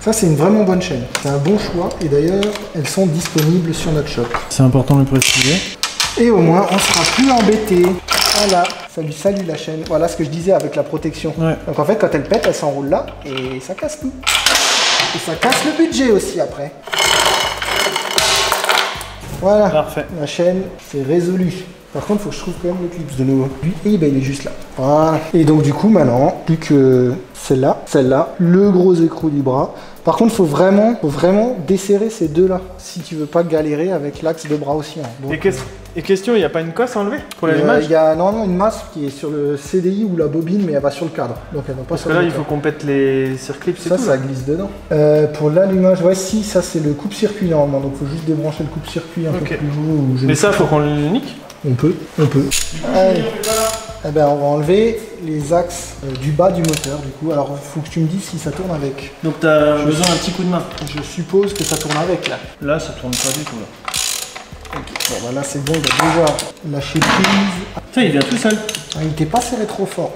Ça c'est une vraiment bonne chaîne, c'est un bon choix et d'ailleurs elles sont disponibles sur notre shop. C'est important de le préciser. Et au moins on sera plus embêté. Voilà, ça lui salue la chaîne. Voilà ce que je disais avec la protection. Ouais. Donc en fait quand elle pète, elle s'enroule là et ça casse tout. Et ça casse le budget aussi après. Voilà, parfait. La chaîne, c'est résolu. Par contre, il faut que je trouve quand même le clip de nouveau. Lui, ben, il est juste là. Voilà. Et donc, du coup, maintenant, plus que celle-là, le gros écrou du bras. Par contre, il faut vraiment desserrer ces deux-là si tu veux pas galérer avec l'axe de bras aussi. Hein. Donc, et question, il n'y a pas une cosse à enlever pour l'allumage? Il y a normalement une masse qui est sur le CDI ou la bobine, mais elle va sur le cadre. Donc, elle va pas parce sur que là, il faut qu'on pète les circlips. Ça, tout, ça glisse dedans. Pour l'allumage, ouais, si, ça, c'est le coupe-circuit normalement. Donc, il faut juste débrancher le coupe-circuit un peu plus haut. Mais ça, il faut qu'on le nique. On peut. Allez. Eh ben, on va enlever les axes du bas du moteur du coup. Alors il faut que tu me dises si ça tourne avec. Donc tu as besoin d'un petit coup de main. Je suppose que ça tourne avec là. Là ça tourne pas du tout là. Ok, bon bah là c'est bon, il va déjà lâcher prise. Ça il vient tout seul. Il n'était pas serré trop fort.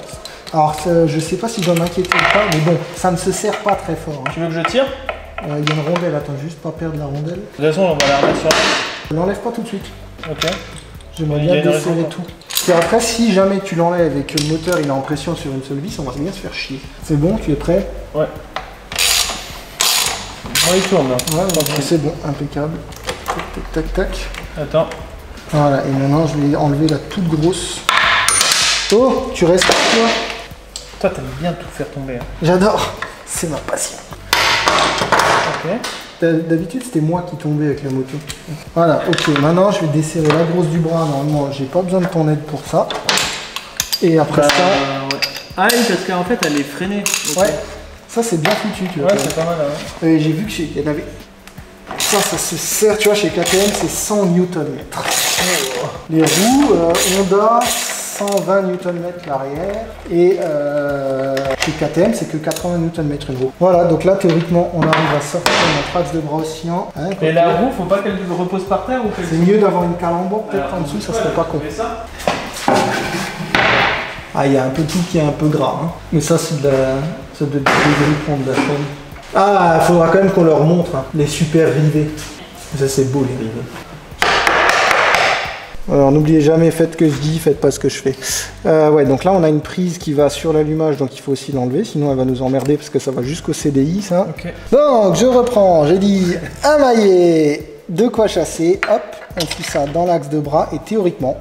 Alors je sais pas si je dois m'inquiéter ou pas, mais bon, ça ne se serre pas très fort. Hein. Tu veux que je tire? Il y a une rondelle, attends juste pas perdre la rondelle. De toute façon on va la remettre sur elle. Ne l'enlève pas tout de suite. Ok. J'aimerais bien desserrer tout. Et après, si jamais tu l'enlèves et que le moteur il est en pression sur une seule vis, on va bien se faire chier. C'est bon, tu es prêt? Ouais. Ouais, il tourne là. Ouais, c'est bon, impeccable. Tac, tac, tac. Attends. Voilà, et maintenant je vais enlever la toute grosse. Oh, tu restes avec toi. Toi, t'aimes bien tout faire tomber. Hein. J'adore, c'est ma passion. Okay. D'habitude, c'était moi qui tombais avec la moto. Voilà, ok, maintenant je vais desserrer la grosse du bras. Normalement, j'ai pas besoin de ton aide pour ça. Et après ça. Ouais. Ah oui, parce qu'en fait, elle est freinée. Okay. Ouais, ça c'est bien foutu, tu vois. Ouais, c'est pas mal. Ouais. J'ai vu qu'il y en avait. Ça se serre, tu vois, chez KTM, c'est 100 Nm. Oh. Les roues, Honda, 120 Nm l'arrière. Et chez KTM, c'est que 80 Nm une roue. Voilà, donc là, théoriquement, on arrive à sortir notre axe de bras oscillant. Hein, et la roue, faut pas qu'elle repose par terre ou quelque chose ? C'est mieux d'avoir une calembour peut-être en dessous, ça serait pas con. Ah, il y a un petit qui est un peu gras. Hein. Mais ça, c'est de la grille de la chaîne. Ah, il faudra quand même qu'on leur montre hein, les super rivets. Ça, c'est beau, les rivets. Alors, n'oubliez jamais, faites ce que je dis, faites pas ce que je fais. Ouais, donc là, on a une prise qui va sur l'allumage, donc il faut aussi l'enlever, sinon elle va nous emmerder parce que ça va jusqu'au CDI, ça. Okay. Donc, je reprends, j'ai dit un maillet, de quoi chasser, hop, on fout ça dans l'axe de bras et théoriquement...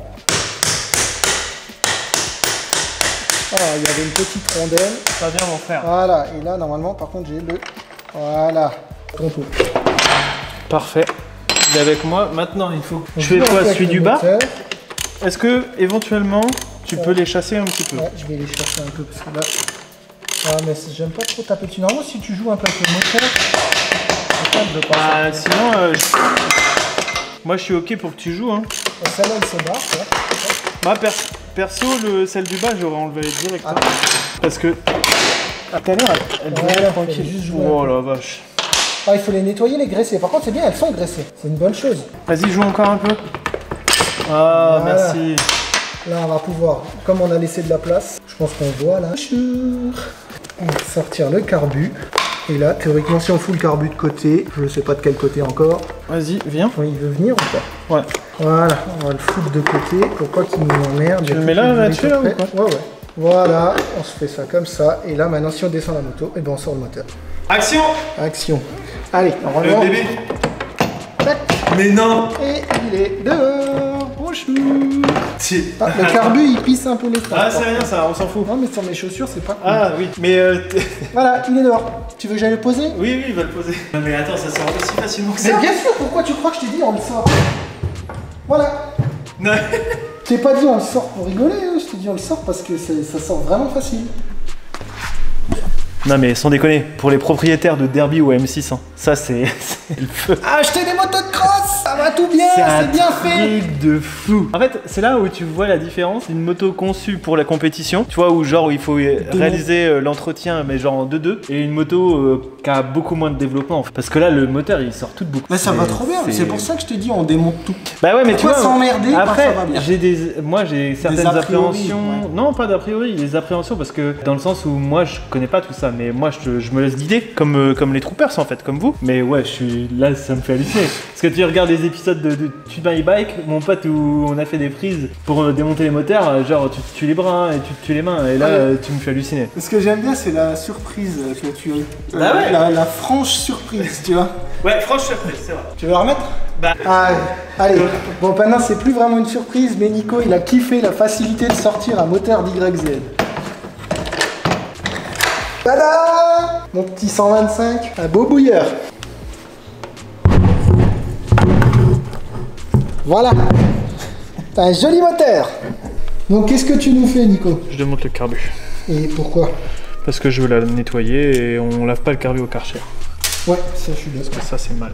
Voilà, il y avait une petite rondelle. Ça vient mon frère. Voilà, et là, normalement, par contre, j'ai le... Voilà, contour. Parfait. Il est avec moi. Maintenant, il faut... Je fais quoi, celui du bas? Est-ce que, éventuellement, tu peux les chasser un petit peu? Ouais, je vais les chasser un peu, parce que là... Ah, mais j'aime pas trop taper dessus. Normalement, si tu joues un peu avec le moteur... Bah, sinon... Moi, je suis OK pour que tu joues, hein. Celle-là, elle se barre, ça. Bah, perso, celle du bas, j'aurais enlevé direct. Ah, hein. Parce que... Tout à l'heure, elle devait tranquille. Juste jouer. Oh la vache. Ah, il faut les nettoyer, les graisser. Par contre, c'est bien, elles sont graissées. C'est une bonne chose. Vas-y, joue encore un peu. Ah, voilà. Merci. Là, on va pouvoir, comme on a laissé de la place, je pense qu'on voit là. On va sortir le carbu. Et là, théoriquement, si on fout le carbu de côté, je ne sais pas de quel côté encore. Vas-y, viens. Il veut venir ou pas? Ouais. Voilà, on va le foutre de côté pour pas qu'il nous emmerde. Tu le mets là, là-dessus, là, ou quoi? Ouais, ouais. Voilà, on se fait ça comme ça. Et là, maintenant, si on descend la moto, et ben on sort le moteur. Action! Action. Allez, on relance. Le bébé. Tac. Mais non! Et il est dehors. Bonjour. Si. Ah, le carbu, il pisse un peu les trains. Ah, c'est rien ça, on s'en fout. Non, mais sans mes chaussures, c'est pas cool. Ah oui, mais... Voilà, il est dehors. Tu veux que j'aille le poser? Oui, oui, va le poser. Non, mais attends, ça sort aussi facilement que ça. Mais bien sûr, pourquoi tu crois que je t'ai dit on le sort? Voilà. Non. Je t'ai pas dit on le sort pour rigoler, hein. Je t'ai dit on le sort parce que ça sort vraiment facile. Non mais sans déconner, pour les propriétaires de Derby ou M6, hein, ça c'est le feu. Achetez des motos de cross, ça va tout bien, c'est bien fait. C'est un truc de fou. En fait, c'est là où tu vois la différence d'une moto conçue pour la compétition, tu vois, où genre où il faut réaliser l'entretien, mais genre en 2-2, et une moto qui a beaucoup moins de développement. En fait. Parce que là, le moteur, il sort tout de boucle. Mais ça va trop bien, c'est pour ça que je te dis, on démonte tout. Bah ouais, mais pourquoi tu vois, s'emmerder, après, bah, ça va bien. Moi j'ai certaines appréhensions. Ouais. Non, pas d'a priori, des appréhensions, parce que dans le sens où moi, je connais pas tout ça. Mais moi je me laisse guider comme les troopers en fait, comme vous. Mais ouais, je suis là, ça me fait halluciner. Parce que tu regardes les épisodes de Tube my Bike, mon pote, où on a fait des prises pour démonter les moteurs, genre tu te tues les bras et tu te tues les mains, et là tu me fais halluciner. Ce que j'aime bien, c'est la surprise que tu as. Ah ouais. La franche surprise, tu vois. Ouais, franche surprise, c'est vrai. Tu veux la remettre? Bah. Ah, allez, bon, maintenant c'est plus vraiment une surprise, mais Nico il a kiffé la facilité de sortir un moteur d'YZ. Tada! Mon petit 125, un beau bouilleur. Voilà. T'as un joli moteur. Donc qu'est-ce que tu nous fais, Nico? Je démonte le carbu. Et pourquoi? Parce que je veux la nettoyer et on lave pas le carbu au Karcher. Ouais, ça je suis bien. Parce que ça c'est mal.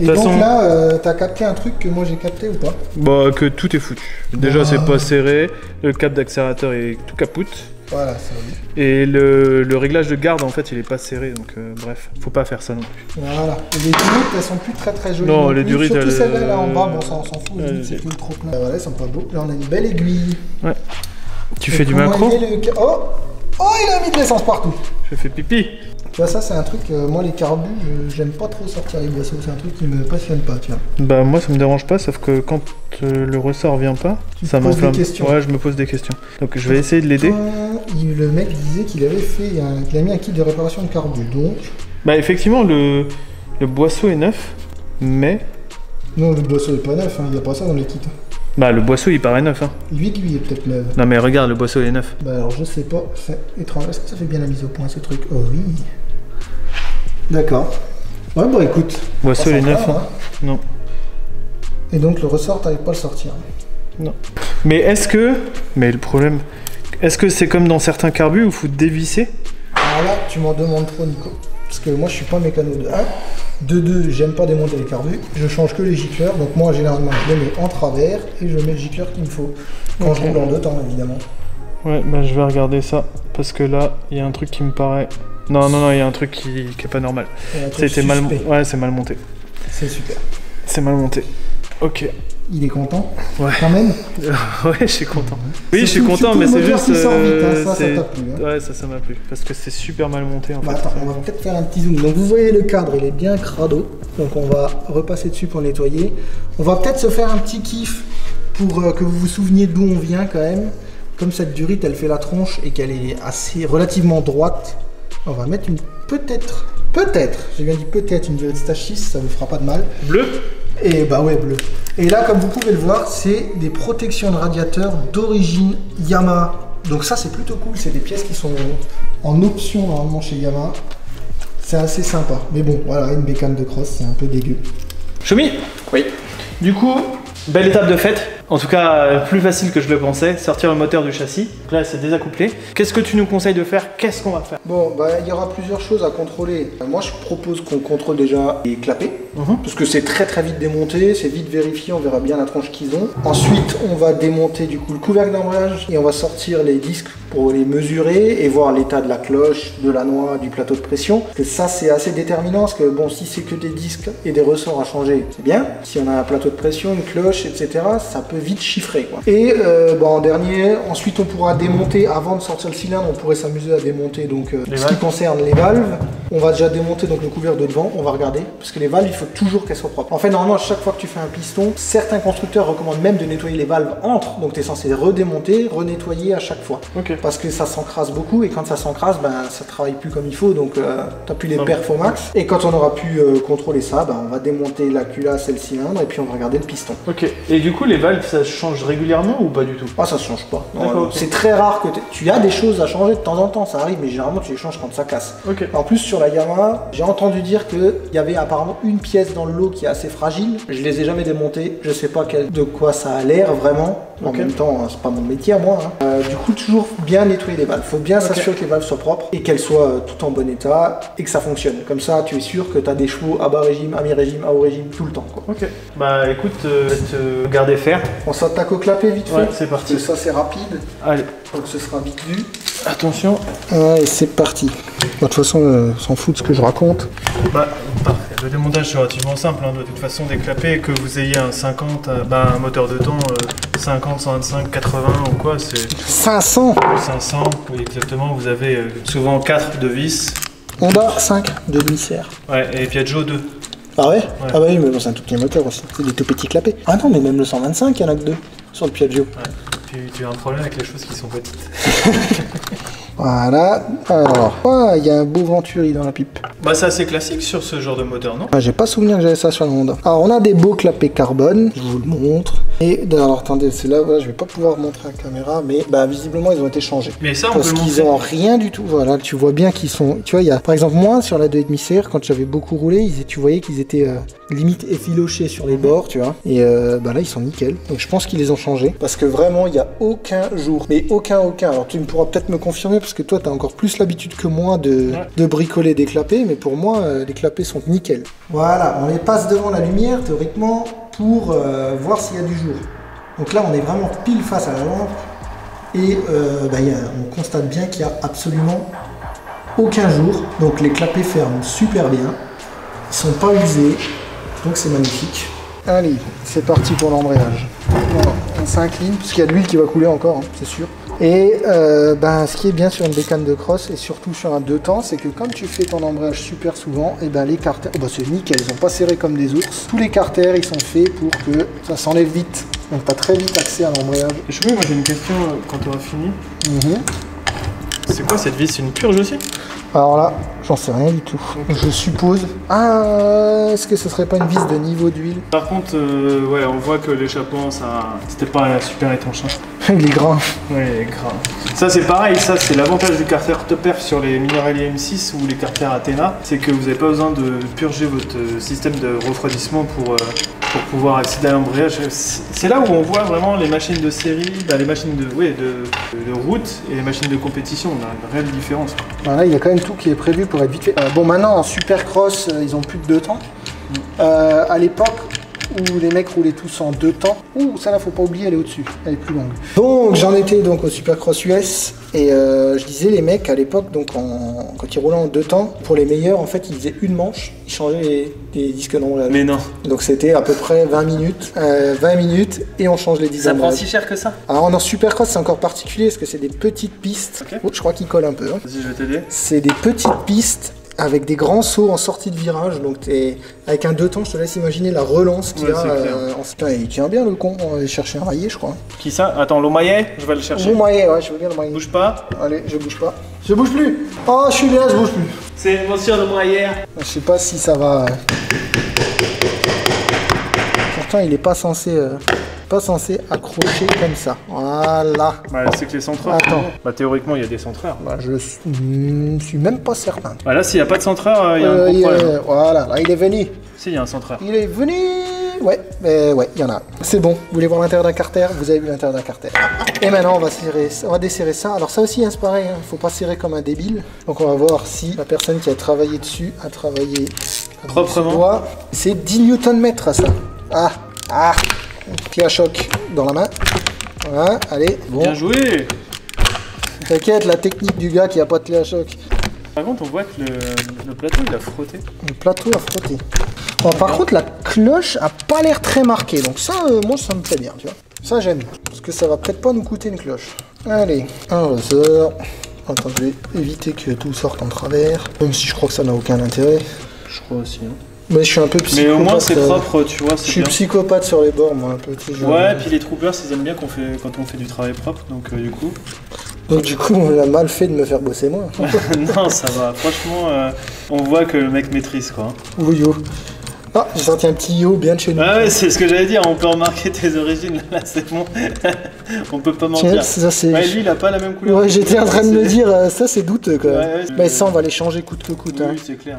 Et donc façon... là, t'as capté un truc que moi j'ai capté ou pas? Bah que tout est foutu. Déjà c'est pas serré, le câble d'accélérateur est tout capoute. Voilà, ça va. Et le réglage de garde, en fait, il est pas serré, donc bref, faut pas faire ça non plus. Voilà, et les durites, elles sont plus très très jolies. Non, les durites, surtout celle-là, là en bas, bon, ça on s'en fout, c'est tout le trop plein. Voilà, elles sont pas beaux. Là, on a une belle aiguille. Ouais. Tu fais du macro? Oh, oh, il a mis de l'essence partout. Je fais pipi. Tu vois, ça, c'est un truc, moi, les carbus, j'aime pas trop sortir les boisseaux, c'est un truc qui me passionne pas, tu vois. Bah, moi, ça me dérange pas, sauf que quand le ressort vient pas, ça m'inflamme. Ouais, je me pose des questions. Donc, je vais essayer de l'aider. Le mec disait qu'il avait fait, qu'il a mis un kit de réparation de carbu, donc... Bah, effectivement, le boisseau est neuf, mais Non, le boisseau est pas neuf, hein. Il n'y a pas ça dans les kits. Bah le boisseau il paraît neuf hein. Lui il est peut-être neuf. Non mais regarde, le boisseau il est neuf. Bah alors je sais pas, c'est étrange. Est-ce que ça fait bien la mise au point ce truc? Oh oui. D'accord. Ouais bah écoute. Boisseau il est neuf. Hein. Non. Et donc le ressort t'arrives pas à le sortir. Non. Mais est-ce que... Mais le problème... Est-ce que c'est comme dans certains carbus où faut dévisser? Alors là tu m'en demandes trop Nico. Parce que moi je suis pas mécano de 1. De 2, j'aime pas démonter les carbus, je change que les gicleurs, donc moi généralement je les mets en travers et je mets le gicleur qu'il me faut. Quand okay. Je roule en deux temps évidemment. Ouais bah je vais regarder ça, parce que là il y a un truc qui me paraît... Non non non, il y a un truc qui est pas normal. C'était mal... Ouais c'est mal monté. C'est super. C'est mal monté. Ok. Il est content? Ouais. Quand même? Ouais, je suis content. Oui, je suis content, mais c'est juste... Ça, ça t'a plu. Hein. Ouais, ça, ça m'a plu. Parce que c'est super mal monté, en fait. Attends, on va peut-être faire un petit zoom. Donc, vous voyez le cadre, il est bien crado. Donc, on va repasser dessus pour nettoyer. On va peut-être se faire un petit kiff pour que vous vous souveniez d'où on vient, quand même. Comme cette durite, elle fait la tronche et qu'elle est assez relativement droite. On va mettre une... Peut-être, j'ai bien dit peut-être, une Stage 6, ça vous fera pas de mal. Bleu? Et bah ouais, bleu. Et là, comme vous pouvez le voir, c'est des protections de radiateurs d'origine Yamaha. Donc ça, c'est plutôt cool. C'est des pièces qui sont en option normalement chez Yamaha. C'est assez sympa. Mais bon, voilà, une bécane de cross, c'est un peu dégueu. Choumi? Oui. Du coup, belle étape de fête. En tout cas, plus facile que je le pensais. Sortir le moteur du châssis. Donc là, c'est désaccouplé. Qu'est-ce que tu nous conseilles de faire? Qu'est-ce qu'on va faire? Bon, bah, il y aura plusieurs choses à contrôler. Moi, je propose qu'on contrôle déjà les clapets. Parce que c'est très très vite démonté, c'est vite vérifié, on verra bien la tranche qu'ils ont. Ensuite, on va démonter du coup le couvercle d'embrayage et on va sortir les disques pour les mesurer et voir l'état de la cloche, de la noix, du plateau de pression. Parce que ça, c'est assez déterminant, parce que bon, si c'est que des disques et des ressorts à changer, c'est bien. Si on a un plateau de pression, une cloche, etc., ça peut vite chiffrer, quoi. Et bah, en dernier, ensuite on pourra démonter, avant de sortir le cylindre, on pourrait s'amuser à démonter donc ce qui concerne les valves. On va déjà démonter donc le couvercle de devant, on va regarder, parce que les valves, il faut toujours qu'elles soient propres. En fait, normalement, à chaque fois que tu fais un piston, certains constructeurs recommandent même de nettoyer les valves entre. Donc, tu es censé redémonter, renettoyer à chaque fois. Okay. Parce que ça s'encrase beaucoup et quand ça s'encrase, ben, ça travaille plus comme il faut. Donc, tu n'as plus les perfs au max. Et quand on aura pu contrôler ça, ben, on va démonter la culasse et le cylindre et puis on va regarder le piston. Ok. Et du coup, les valves, ça change régulièrement ou pas du tout? Ah, ça ne change pas. C'est très rare que tu as des choses à changer de temps en temps. Ça arrive, mais généralement, tu les changes quand ça casse. Okay. En plus, sur la Yamaha, j'ai entendu dire qu'il y avait apparemment une pièce dans le lot qui est assez fragile. Je les ai jamais démontées, je sais pas de quoi ça a l'air vraiment. En même temps, c'est pas mon métier à moi. Hein. Du coup, toujours bien nettoyer les valves. Faut bien s'assurer que les valves soient propres et qu'elles soient tout en bon état et que ça fonctionne. Comme ça, tu es sûr que tu as des chevaux à bas régime, à mi-régime, à haut régime, tout le temps. Quoi. Ok. Bah écoute, je vais te garder faire. On s'attaque au clapet vite fait. Ouais, c'est parti. Parce que ça, c'est rapide. Allez. Donc ce sera vite vu. Attention. Ouais, c'est parti. De toute façon, s'en fout de ce que je raconte. Bah, parfait. Le démontage est relativement simple, hein, de toute façon des clapets, que vous ayez un 50, bah, un moteur de temps 50, 125, 80 ou quoi, c'est... 500 500, oui exactement, vous avez souvent 4 de vis. Honda 5 de demi-serre. Ouais, et Piaggio 2. Ah ouais, ouais. Ah bah oui, mais bon, c'est un tout petit moteur aussi, c'est des tout petits clapets. Ah non, mais même le 125, il n'y en a que 2 sur le Piaggio. Ouais, puis tu as un problème avec les choses qui sont petites. Voilà, alors, il y a un beau Venturi dans la pipe. Bah c'est assez classique sur ce genre de moteur, non? Ah, j'ai pas souvenir que j'avais ça sur le Honda. Alors on a des beaux clapets carbone, je vous le montre. Et alors attendez, c'est là, voilà, je vais pas pouvoir montrer à la caméra, mais bah visiblement ils ont été changés. Mais ça on peut le montrer. Parce qu'ils ont rien du tout, voilà, tu vois bien qu'ils sont... Tu vois, il y a, par exemple moi sur la 2,5 CR, quand j'avais beaucoup roulé, tu voyais qu'ils étaient limite effilochés sur les bords, tu vois. Et bah là ils sont nickel, donc je pense qu'ils les ont changés. Parce que vraiment il n'y a aucun jour, mais aucun. Alors tu pourras peut-être me confirmer, parce que toi t'as encore plus l'habitude que moi de bricoler des clapets, mais pour moi les clapets sont nickel. Voilà, on les passe devant la lumière théoriquement pour voir s'il y a du jour. Donc là on est vraiment pile face à la lampe et bah, on constate bien qu'il n'y a absolument aucun jour. Donc les clapets ferment super bien, ils sont pas usés, donc c'est magnifique. Allez, c'est parti pour l'embrayage. On s'incline parce qu'il y a de l'huile qui va couler encore, hein, c'est sûr. Et ben, ce qui est bien sur une bécane de cross et surtout sur un 2 temps, c'est que comme tu fais ton embrayage super souvent, et ben les carters, oh ben c'est nickel, ils sont pas serrés comme des ours. Tous les carters, ils sont faits pour que ça s'enlève vite. Donc tu as très vite accès à l'embrayage. Je sais pas, moi j'ai une question quand tu auras fini. C'est quoi cette vis? C'est une purge aussi? Alors là, j'en sais rien du tout. Okay. Je suppose. Ah, est-ce que ce serait pas une vis de niveau d'huile? Par contre, ouais, on voit que l'échappement, ça, c'était pas super étanche. Hein. Il est gras. Ouais, il est gras. Ça, c'est pareil. Ça, c'est l'avantage du carter Top Perf sur les Minerali M6 ou les carters Athena, c'est que vous n'avez pas besoin de purger votre système de refroidissement pour pouvoir accéder à l'embrayage. C'est là où on voit vraiment les machines de série, bah, les machines de route et les machines de compétition. On a une réelle différence. Voilà, il y a quand même tout qui est prévu pour être vite fait. Bon, maintenant en supercross, ils ont plus de 2 temps. À l'époque où les mecs roulaient tous en 2 temps, ouh, ça là faut pas oublier, elle est au-dessus, elle est plus longue. Donc j'en étais donc au supercross US et je disais, les mecs à l'époque, donc quand ils roulaient en 2 temps, pour les meilleurs en fait ils faisaient une manche, ils changeaient les disques de roulage. Mais non. Donc c'était à peu près 20 minutes, 20 minutes et on change les disques. Ça prend si cher que ça? Alors en supercross c'est encore particulier parce que c'est des petites pistes. Okay. Oh, je crois qu'ils collent un peu. Hein. Vas-y, je vais t'aider. C'est des petites pistes avec des grands sauts en sortie de virage, donc avec un 2 temps, je te laisse imaginer la relance qu'il y a. Putain, il tient bien le con, on va aller chercher un maillet, je crois. Qui ça? Attends, le maillet, je vais le chercher. Le maillet, ouais, je veux bien le maillet. Bouge pas. Allez, je bouge pas. Je bouge plus. Oh, je suis là, je bouge plus. C'est une motion de maillet. Je sais pas si ça va... Pourtant, il est pas censé accrocher comme ça. Voilà. Bah, c'est que les centreurs. Attends. Bah, théoriquement, il y a des centreurs. Bah, je suis même pas certain. Bah, là, s'il n'y a pas de centreur, il y a un gros problème. Voilà, là, il est venu. Si, il y a un centreur. Il est venu. Ouais, mais ouais, il y en a. C'est bon. Vous voulez voir l'intérieur d'un carter? Vous avez vu l'intérieur d'un carter. Et maintenant, on va desserrer ça. Alors, ça aussi, hein, c'est pareil. Hein. Faut pas serrer comme un débile. Donc, on va voir si la personne qui a travaillé dessus a travaillé proprement. C'est 10 Nm, ça. Ah, ah. Clé à choc dans la main. Voilà, allez, bon. Bien joué. T'inquiète, la technique du gars qui a pas de clé à choc. Par contre, on voit que le plateau, il a frotté. Le plateau a frotté. Bon, par contre, la cloche a pas l'air très marquée. Donc ça, moi, ça me plaît bien, tu vois. Ça, j'aime. Parce que ça va peut-être pas nous coûter une cloche. Allez, un ressort. Attends, je vais éviter que tout sorte en travers. Même si je crois que ça n'a aucun intérêt. Je crois aussi, hein. Mais je suis un peu psychopathe. Mais au moins c'est propre, tu vois. Je suis bien psychopathe sur les bords, moi, un peu. Ouais, et puis les troopers, ils aiment bien quand on fait du travail propre, donc du coup. Donc du coup, on a mal fait de me faire bosser, moi. Non, ça va. Franchement, on voit que le mec maîtrise, quoi. Oui, yo. Ah, j'ai sorti un petit yo bien de chez nous. Ah ouais, c'est ce que j'allais dire. On peut remarquer tes origines, là, c'est bon. On peut pas mentir. Ça, ouais, lui, il a pas la même couleur. Ouais, j'étais en train de me dire, ça, c'est douteux, quoi. Ouais, ouais, mais ça, on va les changer coûte que coûte. Oui, hein. C'est clair.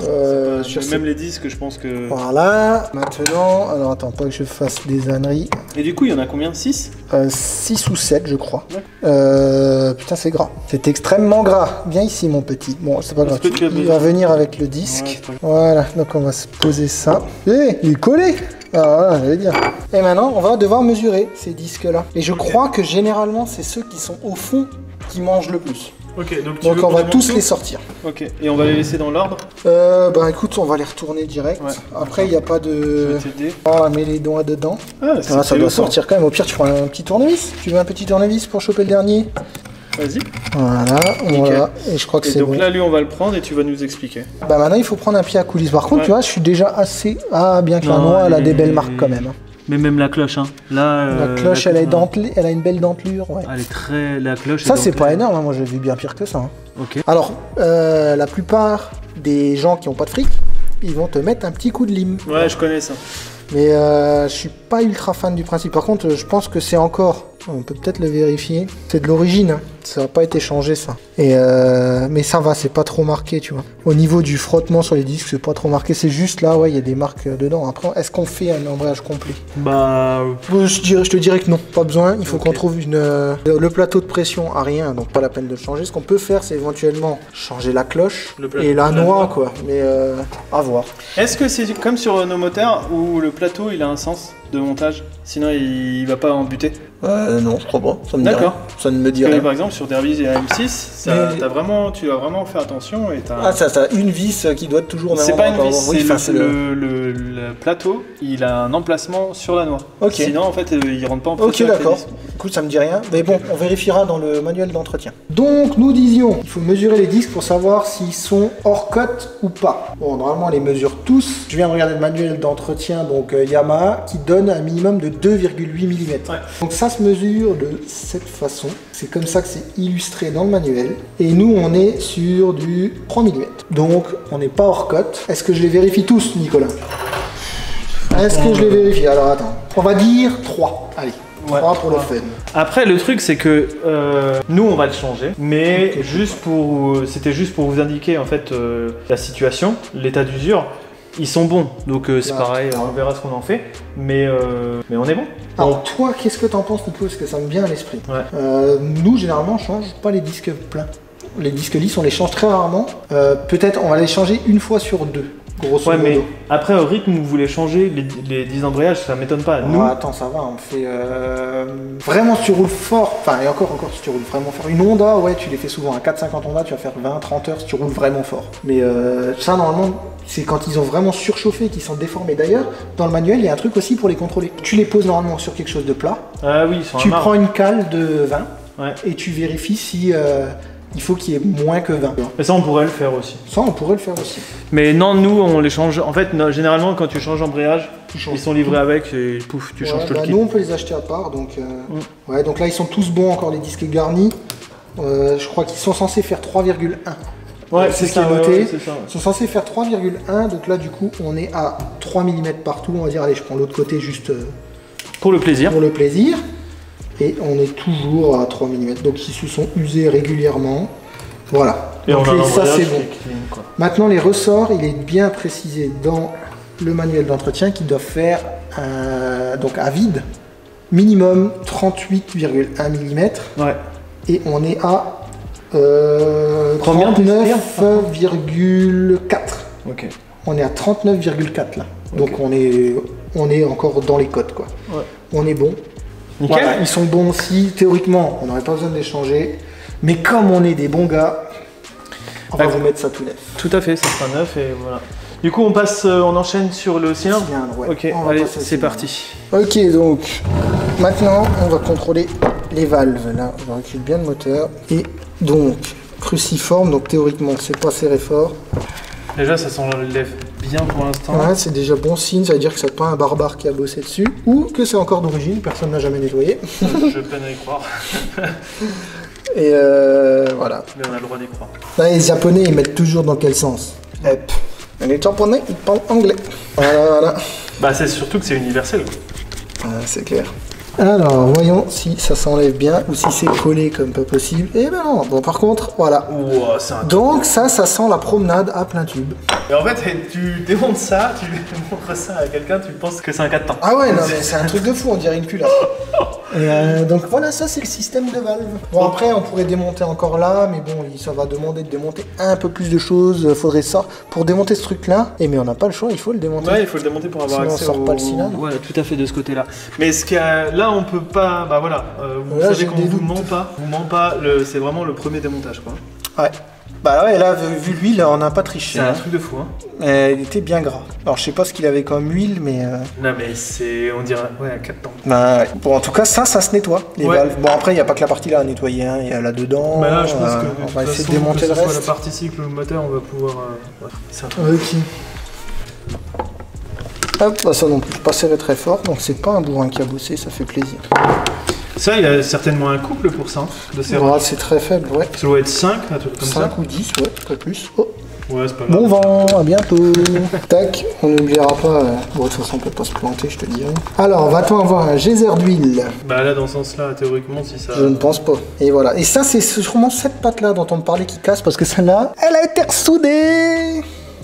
Même les disques, je pense que... Voilà. Maintenant, alors attends, pas que je fasse des âneries. Et du coup, il y en a combien? 6 6 ou 7, je crois. Ouais. Putain, c'est gras. C'est extrêmement gras. Viens ici, mon petit. Bon, c'est pas grave. Il va venir avec le disque. Ouais, voilà, donc on va se poser ça. Hey, il est collé. Ah, voilà, j'allais dire. Et maintenant, on va devoir mesurer ces disques-là. Et je crois que généralement, c'est ceux qui sont au fond qui mangent le plus. Okay, donc on va tous les sortir. Ok, et on va les laisser dans l'ordre? Bah écoute, on va les retourner direct. Ouais. Après, il n'y a pas de... Je vais t'aider. Ah, mets les doigts dedans. Ah, ça doit sortir quand même. Au pire, tu prends un petit tournevis. Tu veux un petit tournevis pour choper le dernier? Vas-y. Voilà, voilà. Et je crois que c'est bon. Et donc là, lui, on va le prendre et tu vas nous expliquer. Bah maintenant, il faut prendre un pied à coulisses. Par contre, ouais, tu vois, je suis déjà assez... Ah, bien que la noix, elle a des belles marques quand même. Mais même la cloche, hein. Là, la cloche, elle, elle a une belle dentelure. Ouais. Elle est très... La cloche... Ça, c'est pas énorme. Hein. Moi, j'ai vu bien pire que ça. Hein. Ok. Alors, la plupart des gens qui n'ont pas de fric, ils vont te mettre un petit coup de lime. Ouais, voilà. Je connais ça. Mais je suis pas ultra fan du principe. Par contre, je pense que c'est encore... On peut-être le vérifier. C'est de l'origine, hein. Ça n'a pas été changé, ça. Et mais ça va, c'est pas trop marqué, tu vois. Au niveau du frottement sur les disques, c'est pas trop marqué. C'est juste là, ouais, il y a des marques dedans. Après, est-ce qu'on fait un embrayage complet? Bah... je te dirais que non, pas besoin. Il faut qu'on trouve une... Le plateau de pression à rien, donc pas la peine de le changer. Ce qu'on peut faire, c'est éventuellement changer la cloche et la noix, quoi. Mais à voir. Est-ce que c'est comme sur nos moteurs où le plateau, il a un sens de montage? Sinon, il va pas en buter? Non, je crois pas. D'accord. Ça ne me dit rien. Par exemple, sur des vis et M6, ça, tu as vraiment fait attention. Et ah, ça a une vis qui doit être toujours en avant. C'est pas une vis, c'est le plateau, il a un emplacement sur la noix. Okay. Sinon, en fait, il rentre pas en place. Ok, d'accord. Écoute, ça me dit rien. Mais bon, okay, on vérifiera dans le manuel d'entretien. Donc, nous disions, il faut mesurer les disques pour savoir s'ils sont hors cote ou pas. Bon, normalement, on les mesure tous. Je viens de regarder le manuel d'entretien, donc Yamaha, qui donne un minimum de 2,8 mm. Ouais. Donc ça, ça se mesure de cette façon, c'est comme ça que c'est illustré dans le manuel, et nous on est sur du 3 mm, donc on n'est pas hors cote. Est-ce que je les vérifie tous, Nicolas? Est-ce que je les vérifie? Alors attends, on va dire 3, allez. Ouais, 3 pour le fun. Après le truc c'est que nous on va le changer, mais okay, c'était juste pour vous indiquer en fait la situation, l'état d'usure. Ils sont bons, donc c'est pareil, on verra ce qu'on en fait, mais on est bon. Alors toi, qu'est-ce que t'en penses, Nico? Parce que ça me vient à l'esprit. Ouais. Nous généralement on change pas les disques pleins, les disques lisses on les change très rarement. Peut-être on va les changer une fois sur deux. Ouais, mais après au rythme où vous voulez changer les 10 embrayages, ça m'étonne pas. Nous... Ah, attends, ça va, on fait vraiment si tu roules fort, enfin et encore si tu roules vraiment fort. Une Honda, ouais, tu les fais souvent à 4,50 Honda, tu vas faire 20-30 heures si tu roules vraiment fort. Mais ça normalement, c'est quand ils ont vraiment surchauffé qu'ils sont déformés. D'ailleurs, dans le manuel, il y a un truc aussi pour les contrôler. Tu les poses normalement sur quelque chose de plat. Ah oui, sur un arbre. Tu prends une cale de 20, ouais, et tu vérifies si... il faut qu'il y ait moins que 20. Et ça, on pourrait le faire aussi. Ça, on pourrait le faire aussi. Mais non, nous, on les change. En fait, non, généralement, quand tu changes embrayage, ils sont livrés avec et pouf, tu changes tout le kit. Nous, on peut les acheter à part. Donc, ouais, donc là, ils sont tous bons, encore les disques garnis. Je crois qu'ils sont censés faire 3,1. Ouais, c'est ce qui est noté. Ouais, c'est ça, ouais. Ils sont censés faire 3,1. Donc là, du coup, on est à 3 mm partout. On va dire, allez, je prends l'autre côté juste. Pour le plaisir. Pour le plaisir. Et on est toujours à 3 mm, donc ils se sont usés régulièrement, voilà, et donc ça c'est bon. Clean, maintenant les ressorts, il est bien précisé dans le manuel d'entretien qu'ils doivent faire donc à vide, minimum 38,1 mm, ouais, et on est à 39,4, okay, on est à 39,4 là, okay, donc on est encore dans les cotes quoi, ouais, on est bon. Voilà, ils sont bons aussi, théoriquement on n'aurait pas besoin de les changer, mais comme on est des bons gars, on va vous mettre ça tout neuf. Tout à fait, ça sera neuf et voilà. Du coup on passe, on enchaîne sur le cylindre, ouais. Ok, allez, c'est parti. Ok, donc maintenant on va contrôler les valves, là je recule bien le moteur, et donc cruciforme, donc théoriquement c'est pas serré fort. Déjà ça s'enlève bien pour l'instant. Ouais, c'est déjà bon signe, ça veut dire que c'est pas un barbare qui a bossé dessus, ou que c'est encore d'origine, personne n'a jamais nettoyé. Je peine à y croire. Et voilà. Mais on a le droit d'y croire. Là, les japonais ils mettent toujours dans quel sens? Hep. Les japonais ils parlent anglais. Voilà, voilà. Bah c'est surtout que c'est universel. C'est clair. Alors, voyons si ça s'enlève bien ou si c'est collé comme pas possible. Eh ben non, bon par contre, voilà. Wow, donc ça sent la promenade à plein tube. Et en fait, tu démontes ça, tu montres ça à quelqu'un, tu penses que c'est un 4 temps. Ah ouais, non mais c'est un truc de fou, on dirait une culasse. Donc voilà, ça c'est le système de valve. Bon après, on pourrait démonter encore là, mais bon, ça va demander de démonter un peu plus de choses. Faudrait sortir pour démonter ce truc-là. Et mais on n'a pas le choix, il faut le démonter. Ouais, il faut le démonter pour avoir sinon, accès on sort pas le cylindre. Ouais, tout à fait de ce côté-là. Mais ce qu'il y a là, on peut pas, bah voilà, vous savez qu'on vous ment pas, c'est vraiment le premier démontage quoi. Ouais, bah ouais, là vu l'huile, on n'a pas triché. C'est un truc de fou hein. Il était bien gras. Alors je sais pas ce qu'il avait comme huile mais... Non mais c'est, on dirait, ouais à 4 temps. Bah ouais, bon en tout cas ça se nettoie, les valves. Bon après il n'y a pas que la partie là à nettoyer, hein. Il y a là dedans, bah là, je pense que, on va essayer de démonter le reste. La partie cycle ou le moteur, on va pouvoir... Ouais, c'est un truc. Ok. Hop, bah ça non plus, je passerai très fort, donc c'est pas un bourrin qui a bossé, ça fait plaisir. Ça, il a certainement un couple pour ça, de ces rods. C'est très faible, ouais. Ça doit être 5, un truc comme ça. 5 ou 10, ouais, pas plus. Oh. Ouais, c'est pas mal. Bon vent, à bientôt. Tac, on n'oubliera pas. Bon, de toute façon, on peut pas se planter, je te dirais. Alors, va-t-on avoir un geyser d'huile? Bah là, dans ce sens-là, théoriquement, si ça... Je ne pense pas. Et voilà. Et ça, c'est sûrement cette patte-là dont on me parlait qui casse, parce que celle-là, elle a été ressoudée.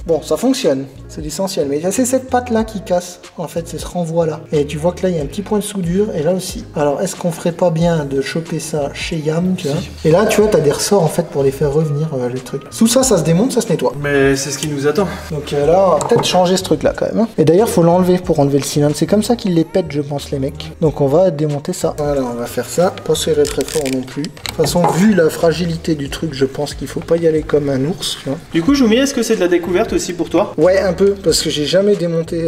Bon, ça fonctionne, c'est l'essentiel, mais c'est cette patte là qui casse, en fait, c'est ce renvoi là. Et tu vois que là, il y a un petit point de soudure, et là aussi. Alors, est-ce qu'on ferait pas bien de choper ça chez Yam, tu vois? Et là, tu vois, t'as des ressorts, en fait, pour les faire revenir, le truc. Sous ça, ça se démonte, ça se nettoie. Mais c'est ce qui nous attend. Donc là, on va peut-être changer ce truc là, quand même. Hein. Et d'ailleurs, faut l'enlever pour enlever le cylindre, c'est comme ça qu'ils les pètent, je pense, les mecs. Donc on va démonter ça. Voilà, on va faire ça, pas serrer très fort non plus. De toute façon, vu la fragilité du truc, je pense qu'il faut pas y aller comme un ours, tu vois. Du coup, Joumi, est-ce que c'est de la découverte aussi pour toi? Ouais, un peu, parce que j'ai jamais démonté.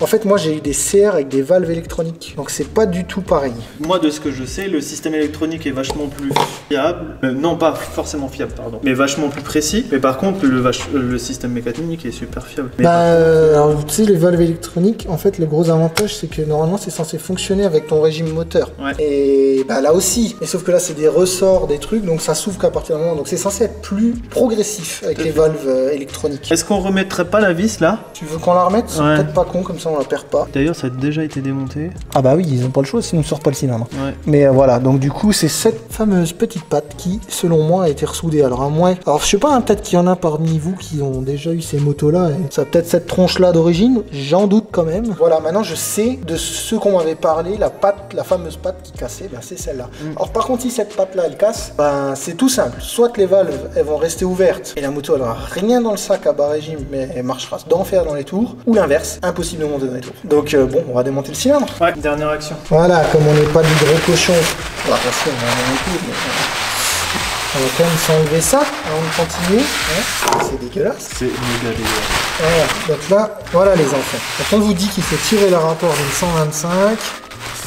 En fait, moi j'ai eu des CR avec des valves électroniques, donc c'est pas du tout pareil. Moi, de ce que je sais, le système électronique est vachement plus fiable, non pas forcément fiable, pardon, mais vachement plus précis. Mais par contre, le système mécanique est super fiable. Mais alors, tu sais, les valves électroniques, en fait, le gros avantage, c'est que normalement c'est censé fonctionner avec ton régime moteur. Ouais. Et bah là aussi, mais sauf que là c'est des ressorts, des trucs, donc ça s'ouvre qu'à partir du moment, donc c'est censé être plus progressif avec les valves électroniques. Est-ce qu'on remettrait pas la vis là? Tu veux qu'on la remette? C'est peut-être pas con, comme ça on la perd pas. D'ailleurs, ça a déjà été démonté. Ah bah oui, ils ont pas le choix, sinon on sort pas le cylindre. Ouais. Mais voilà, donc du coup c'est cette fameuse petite patte qui, selon moi, a été ressoudée. Alors à moins, alors je sais pas, hein, peut-être qu'il y en a parmi vous qui ont déjà eu ces motos là, et ça peut-être cette tronche là d'origine, j'en doute quand même. Voilà, maintenant je sais de ce qu'on m'avait parlé, la patte, la fameuse patte qui cassait, ben c'est celle-là. Or par contre, si cette patte là elle casse, ben c'est tout simple, soit les valves elles vont rester ouvertes et la moto elle aura rien dans le sac à bas régime, mais elle marchera d'enfer dans les tours, ou l'inverse, impossible de monter dans les tours. Donc bon, on va démonter le cylindre. Ouais, dernière action. Voilà, comme on n'est pas du gros cochon, on va passer dans les tours, mais... on va quand même s'enlever ça avant de continuer. Ouais, c'est dégueulasse. C'est méga dégueulasse. Voilà, donc là, voilà les enfants. Quand on vous dit qu'il faut tirer le rapport d'une 125,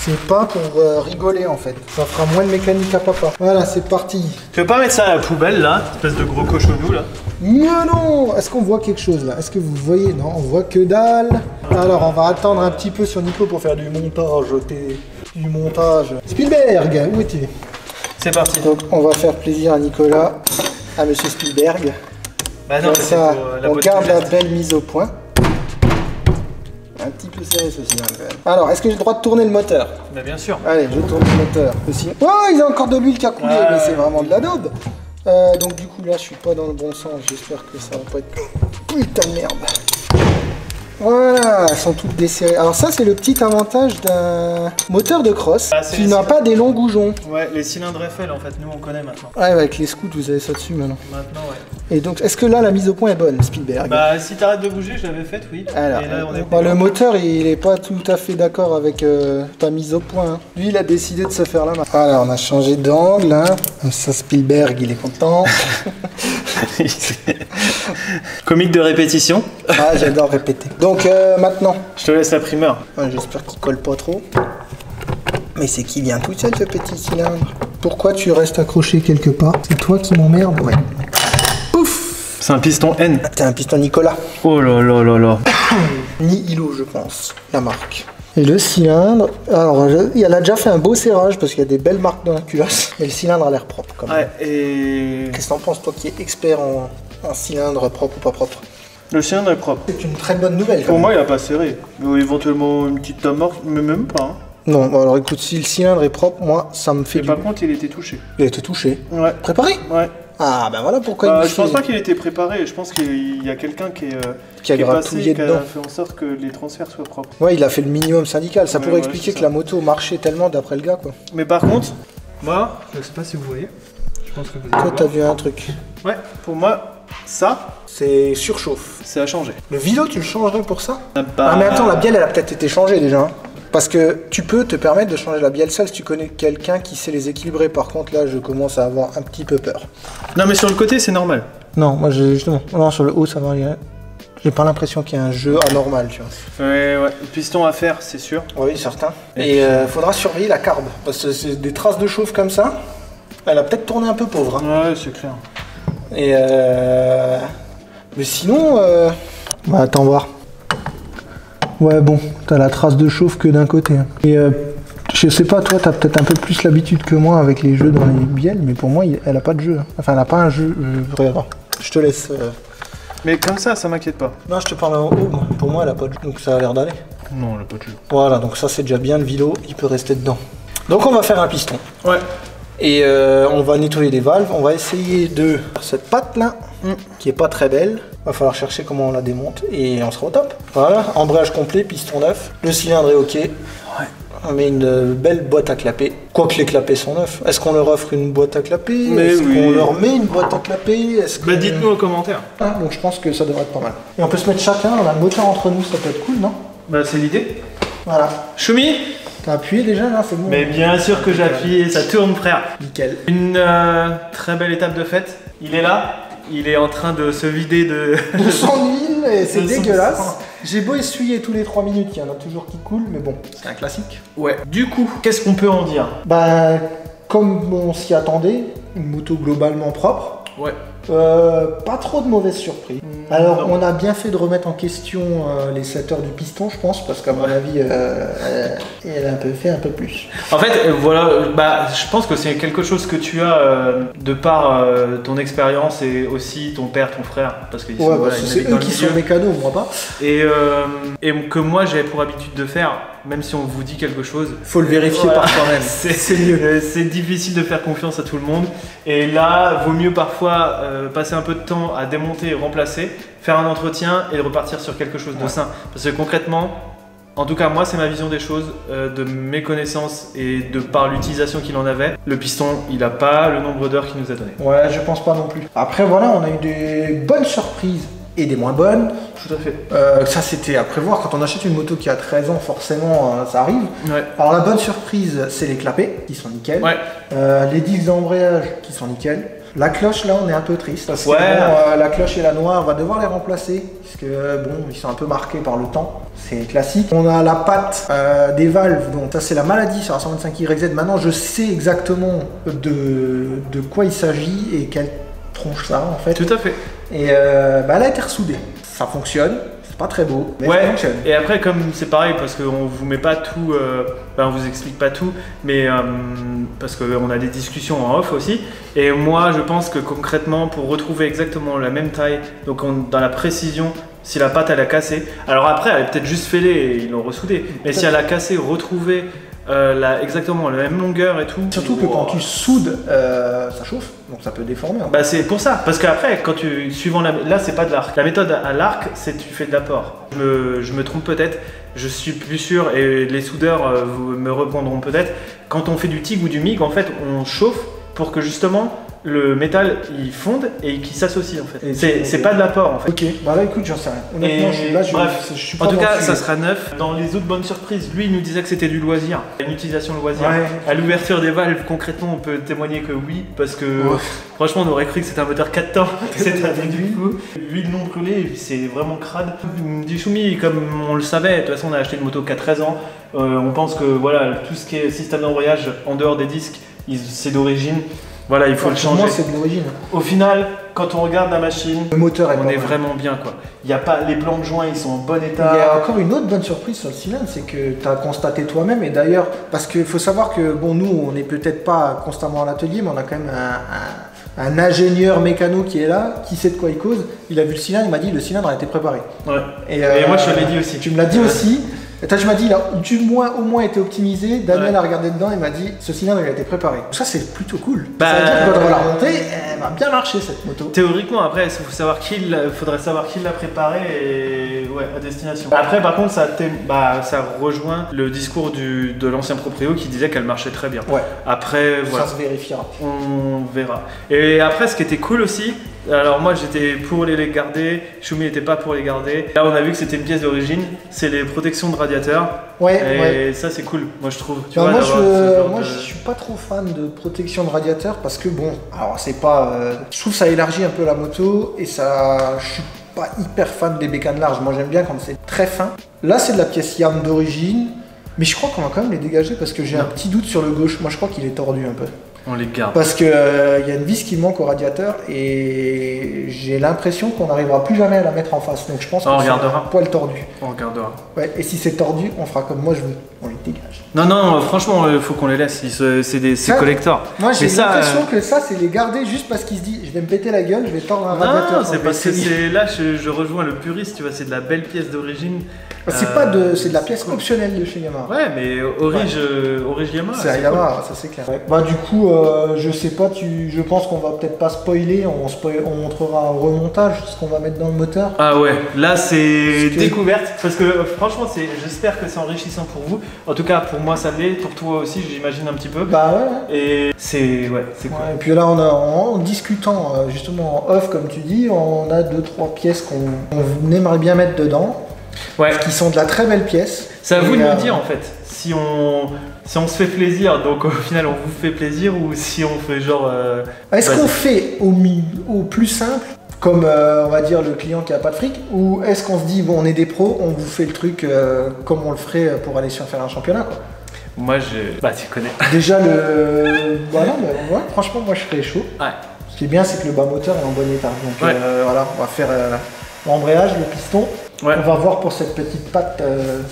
c'est pas pour rigoler en fait. Ça fera moins de mécanique à papa. Voilà, c'est parti. Tu veux pas mettre ça à la poubelle là, espèce de gros cochonou là? Mais non! Est-ce qu'on voit quelque chose là? Est-ce que vous voyez? Non, on voit que dalle. Alors on va attendre un petit peu sur Nico pour faire du montage. Du montage. Spielberg, où es-tu? C'est parti. Donc on va faire plaisir à Nicolas, à monsieur Spielberg. Bah non, ça, on garde la belle mise au point. Un petit peu serré ce signal quand même. Alors, est-ce que j'ai le droit de tourner le moteur? Bah bien sûr. Allez, je tourne le moteur. Oh, il y a encore de l'huile qui a coulé, mais c'est vraiment de la daube. Donc du coup là, je suis pas dans le bon sens. J'espère que ça va pas être... Putain de merde. Voilà, elles sont toutes desserrées. Alors ça, c'est le petit avantage d'un moteur de cross. Ah, tu n'as pas des longs goujons. Ouais, les cylindres Eiffel, en fait, nous on connaît maintenant. Ouais, avec les scouts, vous avez ça dessus maintenant. Maintenant, ouais. Et donc, est-ce que là, la mise au point est bonne, Spielberg? Bah, si t'arrêtes de bouger, je l'avais faite, oui. Alors, et là, on est bah, le moteur, il est pas tout à fait d'accord avec ta mise au point. Hein. Lui, il a décidé de se faire là. Voilà, on a changé d'angle. Hein. Ça, Spielberg, il est content. Comique de répétition. Ah, j'adore répéter. Donc maintenant, je te laisse la primeur. Ouais, j'espère qu'il colle pas trop. Mais c'est qu'il vient tout seul ce petit cylindre. Pourquoi tu restes accroché quelque part? C'est toi qui m'emmerde. Ouais. Pouf. C'est un piston N. C'est un piston Nicolas. Oh là là là là. Ni Hilo, je pense. La marque. Et le cylindre, alors elle a déjà fait un beau serrage parce qu'il y a des belles marques dans la culasse. Et le cylindre a l'air propre quand même. Ouais, et... Qu'est-ce que t'en penses, toi qui es expert en cylindre propre ou pas propre? Le cylindre est propre. C'est une très bonne nouvelle. Pour moi, il a pas serré. Ou éventuellement une petite amorce, mais même pas. Hein. Non, alors écoute, si le cylindre est propre, moi ça me fait. Et par contre, il était touché. Il était touché? Ouais. Préparé? Ouais. Ah ben voilà pourquoi il me je pense pas qu'il était préparé, je pense qu'il y a quelqu'un qui a grappouillé dedans. Qui a fait en sorte que les transferts soient propres. Ouais, il a fait le minimum syndical, ça pourrait expliquer que la moto marchait tellement d'après le gars quoi. Mais par contre, moi, je sais pas si vous voyez, je pense que vous avez... Toi t'as vu un truc. Ouais, pour moi... Ça, c'est surchauffe. C'est à changer. Le vélo, tu le changerais pour ça? Ah mais attends, la bielle, elle a peut-être été changée déjà. Hein. Parce que tu peux te permettre de changer la bielle seule si tu connais quelqu'un qui sait les équilibrer. Par contre, là, je commence à avoir un petit peu peur. Non, mais sur le côté, c'est normal. Non, moi, justement, non, sur le haut, ça va. J'ai pas l'impression qu'il y a un jeu anormal, tu vois. Ouais, ouais. Piston à faire, c'est sûr. Oui, certain. Et faudra surveiller la carbe. Parce que c'est des traces de chauffe comme ça. Elle a peut-être tourné un peu pauvre. Hein. Ouais, c'est clair. Et mais sinon, bah attends voir. Ouais bon, t'as la trace de chauffe que d'un côté. Hein. Et je sais pas, toi t'as peut-être un peu plus l'habitude que moi avec les jeux dans les bielles, mais pour moi elle a pas de jeu. Hein. Enfin elle a pas un jeu. Regarde, je te laisse. Mais comme ça m'inquiète pas. Non, je te parle en haut. Pour moi elle a pas de jeu, donc ça a l'air d'aller. Non, elle a pas de jeu. Voilà, donc ça c'est déjà bien, le vélo, il peut rester dedans. Donc on va faire un piston. Ouais. Et on va nettoyer les valves, on va essayer de cette patte là, qui est pas très belle, va falloir chercher comment on la démonte et on sera au top. Voilà, embrayage complet, piston neuf, le cylindre est ok, ouais. On met une belle boîte à clapper, quoique les clapets sont neufs. Est-ce qu'on leur offre une boîte à clapper? Est-ce qu'on leur met une boîte à clapper? Bah dites-nous en commentaire. Ah, donc je pense que ça devrait être pas mal. Et on peut se mettre chacun, on a le moteur entre nous, ça peut être cool, non? Bah c'est l'idée. Voilà. Choumi, t'as appuyé déjà là, c'est bon. Mais bien sûr que j'ai appuyé, ça tourne frère. Nickel. Une très belle étape de fête. Il est là. Il est en train de se vider de... 200 000, et c'est dégueulasse. J'ai beau essuyer tous les 3 minutes, il y en a toujours qui coulent, mais bon, c'est un classique. Ouais. Du coup, qu'est-ce qu'on peut en dire? Bah, comme on s'y attendait, une moto globalement propre. Ouais. Pas trop de mauvaises surprises. Alors, non. On a bien fait de remettre en question les 7 heures du piston, je pense, parce qu'à mon avis, elle a un peu fait un peu plus. En fait, voilà, bah, je pense que c'est quelque chose que tu as de par ton expérience et aussi ton père, ton frère, parce que ouais, bah, voilà, c'est eux qui sont mécanos, moi pas. Et que moi, j'avais pour habitude de faire. Même si on vous dit quelque chose, faut le vérifier par soi-même. C'est mieux. C'est difficile de faire confiance à tout le monde. Et là, vaut mieux parfois passer un peu de temps à démonter et remplacer, faire un entretien et repartir sur quelque chose de sain. Parce que concrètement, en tout cas moi, c'est ma vision des choses, de mes connaissances et de par l'utilisation qu'il en avait. Le piston, il n'a pas le nombre d'heures qu'il nous a donné. Ouais, je pense pas non plus. Après voilà, on a eu des bonnes surprises. Et des moins bonnes. Tout à fait. Ça, c'était à prévoir. Quand on achète une moto qui a 13 ans, forcément, ça arrive. Ouais. Alors, la bonne surprise, c'est les clapets, qui sont nickel. Ouais. Les disques d'embrayage, qui sont nickel. La cloche, là, on est un peu triste. Parce que ouais. La cloche et la noire, on va devoir les remplacer. Parce que, bon, ils sont un peu marqués par le temps. C'est classique. On a la patte des valves. Donc, ça, c'est la maladie sur la 125YZ. Maintenant, je sais exactement de quoi il s'agit et quelle tronche ça, en fait. Tout à fait. Et bah, elle a été ressoudée, ça fonctionne, c'est pas très beau, mais ouais, ça fonctionne. Et après comme c'est pareil, parce qu'on vous met pas tout, ben, on vous explique pas tout, mais parce qu'on a des discussions en off aussi, et moi je pense que concrètement pour retrouver exactement la même taille, donc dans la précision, si la patte elle a cassé, alors après elle est peut-être juste fêlée et ils l'ont ressoudée, mais si elle a cassé, retrouver exactement la même longueur et tout. Surtout que quand tu soudes, ça chauffe, donc ça peut déformer. Bah c'est pour ça, parce qu'après, quand tu suivant la, là c'est pas de l'arc. La méthode à l'arc, c'est tu fais de l'apport. Je me trompe peut-être, je suis plus sûr et les soudeurs me reprendront peut-être. Quand on fait du TIG ou du MIG, en fait, on chauffe pour que justement le métal il fonde et qu'il s'associe en fait. C'est pas de l'apport en fait. Ok, bah là écoute, j'en sais rien. Honnêtement, je suis pas. En tout cas, ça sera neuf. Dans les autres bonnes surprises, lui il nous disait que c'était du loisir, une utilisation loisir. Ouais. À l'ouverture des valves, concrètement, on peut témoigner que oui, parce que ouais. Franchement, on aurait cru que c'était un moteur 4 temps. C'est un du coup. L'huile non brûlée, c'est vraiment crade. Du Choumi, comme on le savait, de toute façon, on a acheté une moto qu'à 13 ans. On pense que voilà, tout ce qui est système d'embrayage en dehors des disques, c'est d'origine. Voilà, il faut le changer. Moi, c'est de l'origine. Au final, quand on regarde la machine, le moteur est vraiment bien quoi. Il y a pas les plans de joint, ils sont en bon état. Il y a encore une autre bonne surprise sur le cylindre, c'est que tu as constaté toi-même et d'ailleurs parce qu'il faut savoir que bon nous, on n'est peut-être pas constamment à l'atelier, mais on a quand même un ingénieur mécano qui est là, qui sait de quoi il cause. Il a vu le cylindre, il m'a dit le cylindre a été préparé. Ouais. Et moi je te l'ai dit aussi. Tu me l'as dit aussi. Tu m'as dit, il a du moins, au moins été optimisé. Daniel a regardé dedans et m'a dit, ce cylindre il a été préparé. Ça, c'est plutôt cool. Bah, ça veut dire que quand on va la remonter, elle va bien marcher cette moto. Théoriquement, après, il faudrait savoir qui l'a préparé et ouais, à destination. Après, par contre, ça rejoint le discours de l'ancien proprio qui disait qu'elle marchait très bien. Ouais. Après, voilà. Ça se vérifiera. On verra. Et après, ce qui était cool aussi, alors moi j'étais pour les garder, Choumi n'était pas pour les garder. Là on a vu que c'était une pièce d'origine, c'est les protections de radiateurs. Ouais. Et ça c'est cool, moi je trouve. Tu vois, moi je suis pas trop fan de protection de radiateurs parce que bon, alors c'est pas... je trouve que ça élargit un peu la moto et ça... Je suis pas hyper fan des bécanes larges, moi j'aime bien quand c'est très fin. Là c'est de la pièce Yam d'origine, mais je crois qu'on va quand même les dégager parce que j'ai un petit doute sur le gauche, moi je crois qu'il est tordu un peu. On les garde. Parce qu'il y a une vis qui manque au radiateur et j'ai l'impression qu'on n'arrivera plus jamais à la mettre en face. Donc je pense qu'on regardera un poil tordu. On regardera. Ouais, et si c'est tordu, on fera comme moi je veux. On les dégage. Non, non, franchement, il faut qu'on les laisse. C'est collector. Moi j'ai l'impression que ça, c'est les garder juste parce qu'il se dit je vais me péter la gueule, je vais tordre un radiateur. Non, c'est parce que c'est là, je rejoins le puriste, tu vois, c'est de la belle pièce d'origine. C'est pas de, c'est de la pièce optionnelle de chez Yamaha. Ouais, mais Orige Yamaha. C'est Yamaha, ça c'est clair. Ouais. Bah du coup, je sais pas, je pense qu'on va peut-être pas spoiler, on montrera au remontage ce qu'on va mettre dans le moteur. Ah ouais, là c'est découverte, parce que franchement, j'espère que c'est enrichissant pour vous. En tout cas, pour moi ça l'est, pour toi aussi j'imagine un petit peu. Bah ouais. Et c'est cool. Ouais, et puis là, en discutant justement en off, comme tu dis, on a 2-3 pièces qu'on aimerait bien mettre dedans. Ouais. Qui sont de la très belle pièce. C'est à vous de nous dire en fait. si on se fait plaisir, donc au final on vous fait plaisir, ou si on fait genre... Est-ce qu'on fait au plus simple, comme on va dire le client qui a pas de fric, ou est-ce qu'on se dit bon on est des pros, on vous fait le truc comme on le ferait pour aller sur faire un championnat quoi? Moi je... Bah tu connais. Déjà le... Voilà, bah, ouais, franchement moi je serais chaud. Ouais. Ce qui est bien c'est que le bas moteur est en bon état, donc ouais. Voilà, on va faire l'embrayage, le piston. Ouais. On va voir pour cette petite patte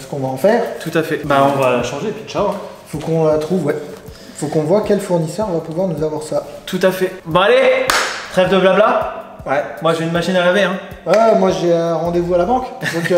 ce qu'on va en faire. Tout à fait. Bah on va la changer et puis ciao. Hein. Faut qu'on la trouve, ouais. Faut qu'on voit quel fournisseur va pouvoir nous avoir ça. Tout à fait. Bon allez, trêve de blabla. Ouais. Moi j'ai une machine à laver. Hein. Ouais, moi j'ai un rendez-vous à la banque. Donc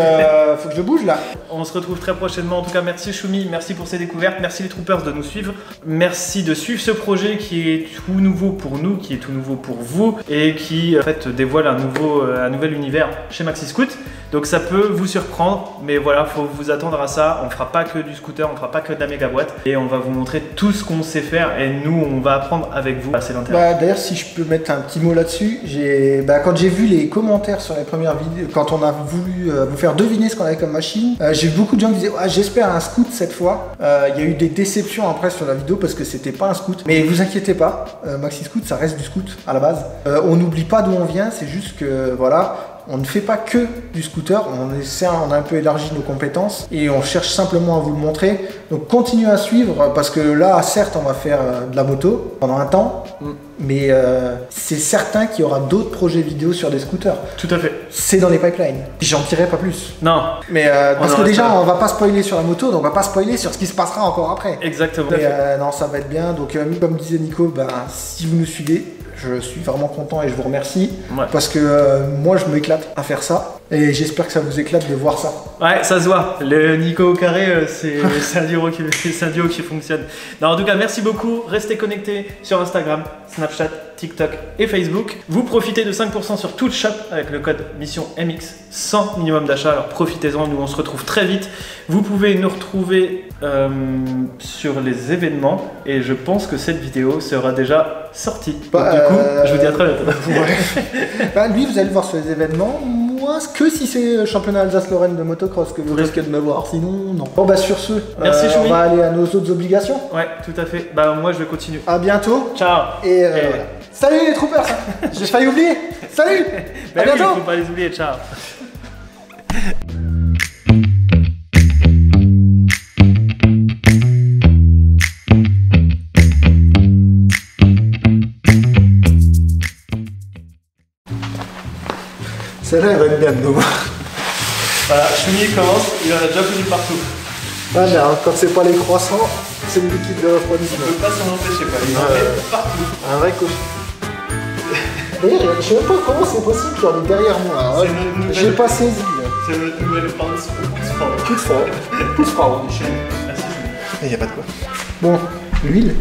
faut que je bouge là. On se retrouve très prochainement. En tout cas merci Choumi, merci pour ces découvertes. Merci les troopers de nous suivre. Merci de suivre ce projet qui est tout nouveau pour nous, qui est tout nouveau pour vous. Et qui en fait dévoile un nouvel univers chez Maxi Scoot. Donc ça peut vous surprendre, mais voilà, faut vous attendre à ça. On fera pas que du scooter, on fera pas que de la méga boîte. Et on va vous montrer tout ce qu'on sait faire et nous, on va apprendre avec vous. Bah, c'est l'intérêt. Bah, d'ailleurs, si je peux mettre un petit mot là-dessus, quand j'ai vu les commentaires sur les premières vidéos, quand on a voulu vous faire deviner ce qu'on avait comme machine, j'ai eu beaucoup de gens qui disaient ah, j'espère un scoot cette fois. Il y a eu des déceptions après sur la vidéo parce que c'était pas un scoot. Mais vous inquiétez pas, Maxi Scoot, ça reste du scoot à la base. On n'oublie pas d'où on vient, c'est juste que voilà. On ne fait pas que du scooter, on a un peu élargi nos compétences et on cherche simplement à vous le montrer. Donc continuez à suivre parce que là, certes, on va faire de la moto pendant un temps, mais c'est certain qu'il y aura d'autres projets vidéo sur des scooters. Tout à fait. C'est dans les pipelines. J'en dirai pas plus. Non. Mais parce que déjà, on va pas spoiler sur la moto, donc on va pas spoiler sur ce qui se passera encore après. Exactement. Mais non, ça va être bien. Donc comme disait Nico, bah, si vous nous suivez, je suis vraiment content et je vous remercie parce que moi je m'éclate à faire ça et j'espère que ça vous éclate de voir ça. Ouais, ça se voit, le Nico au carré c'est un duo qui fonctionne. Non, en tout cas merci beaucoup, restez connectés sur Instagram, Snapchat, TikTok et Facebook. Vous profitez de 5% sur tout le shop avec le code Mission MX sans minimum d'achat, alors profitez-en, nous on se retrouve très vite. Vous pouvez nous retrouver sur les événements et je pense que cette vidéo sera déjà sortie. Bah, donc, du coup, je vous dis à très bientôt. Ouais. Bah, lui, vous allez le voir sur les événements, moi, que si c'est le championnat Alsace-Lorraine de motocross que vous risquez de me voir, sinon non. Bon bah sur ce, merci Choumi. On va aller à nos autres obligations. Ouais, tout à fait. Bah moi je vais continuer. À bientôt. Ciao. Et voilà. Salut les troopers. J'ai failli oublier. Salut. Bah, à bientôt. Il faut pas les oublier. Ciao. Celle-là, elle va être bien de nous voir. Voilà, Choumi commence, il en a déjà connu partout. Ah merde, quand c'est pas les croissants, c'est le liquide de refroidissement. On ne peut pas s'en empêcher, quoi. Il en met partout. Un vrai cochon. D'ailleurs, je sais même pas comment c'est possible, j'en ai derrière moi. Ouais, j'ai pas saisi. C'est notre nouvelle pince pour pousse fort. Pousse fort. Merci. Il n'y a pas de quoi. Bon, l'huile.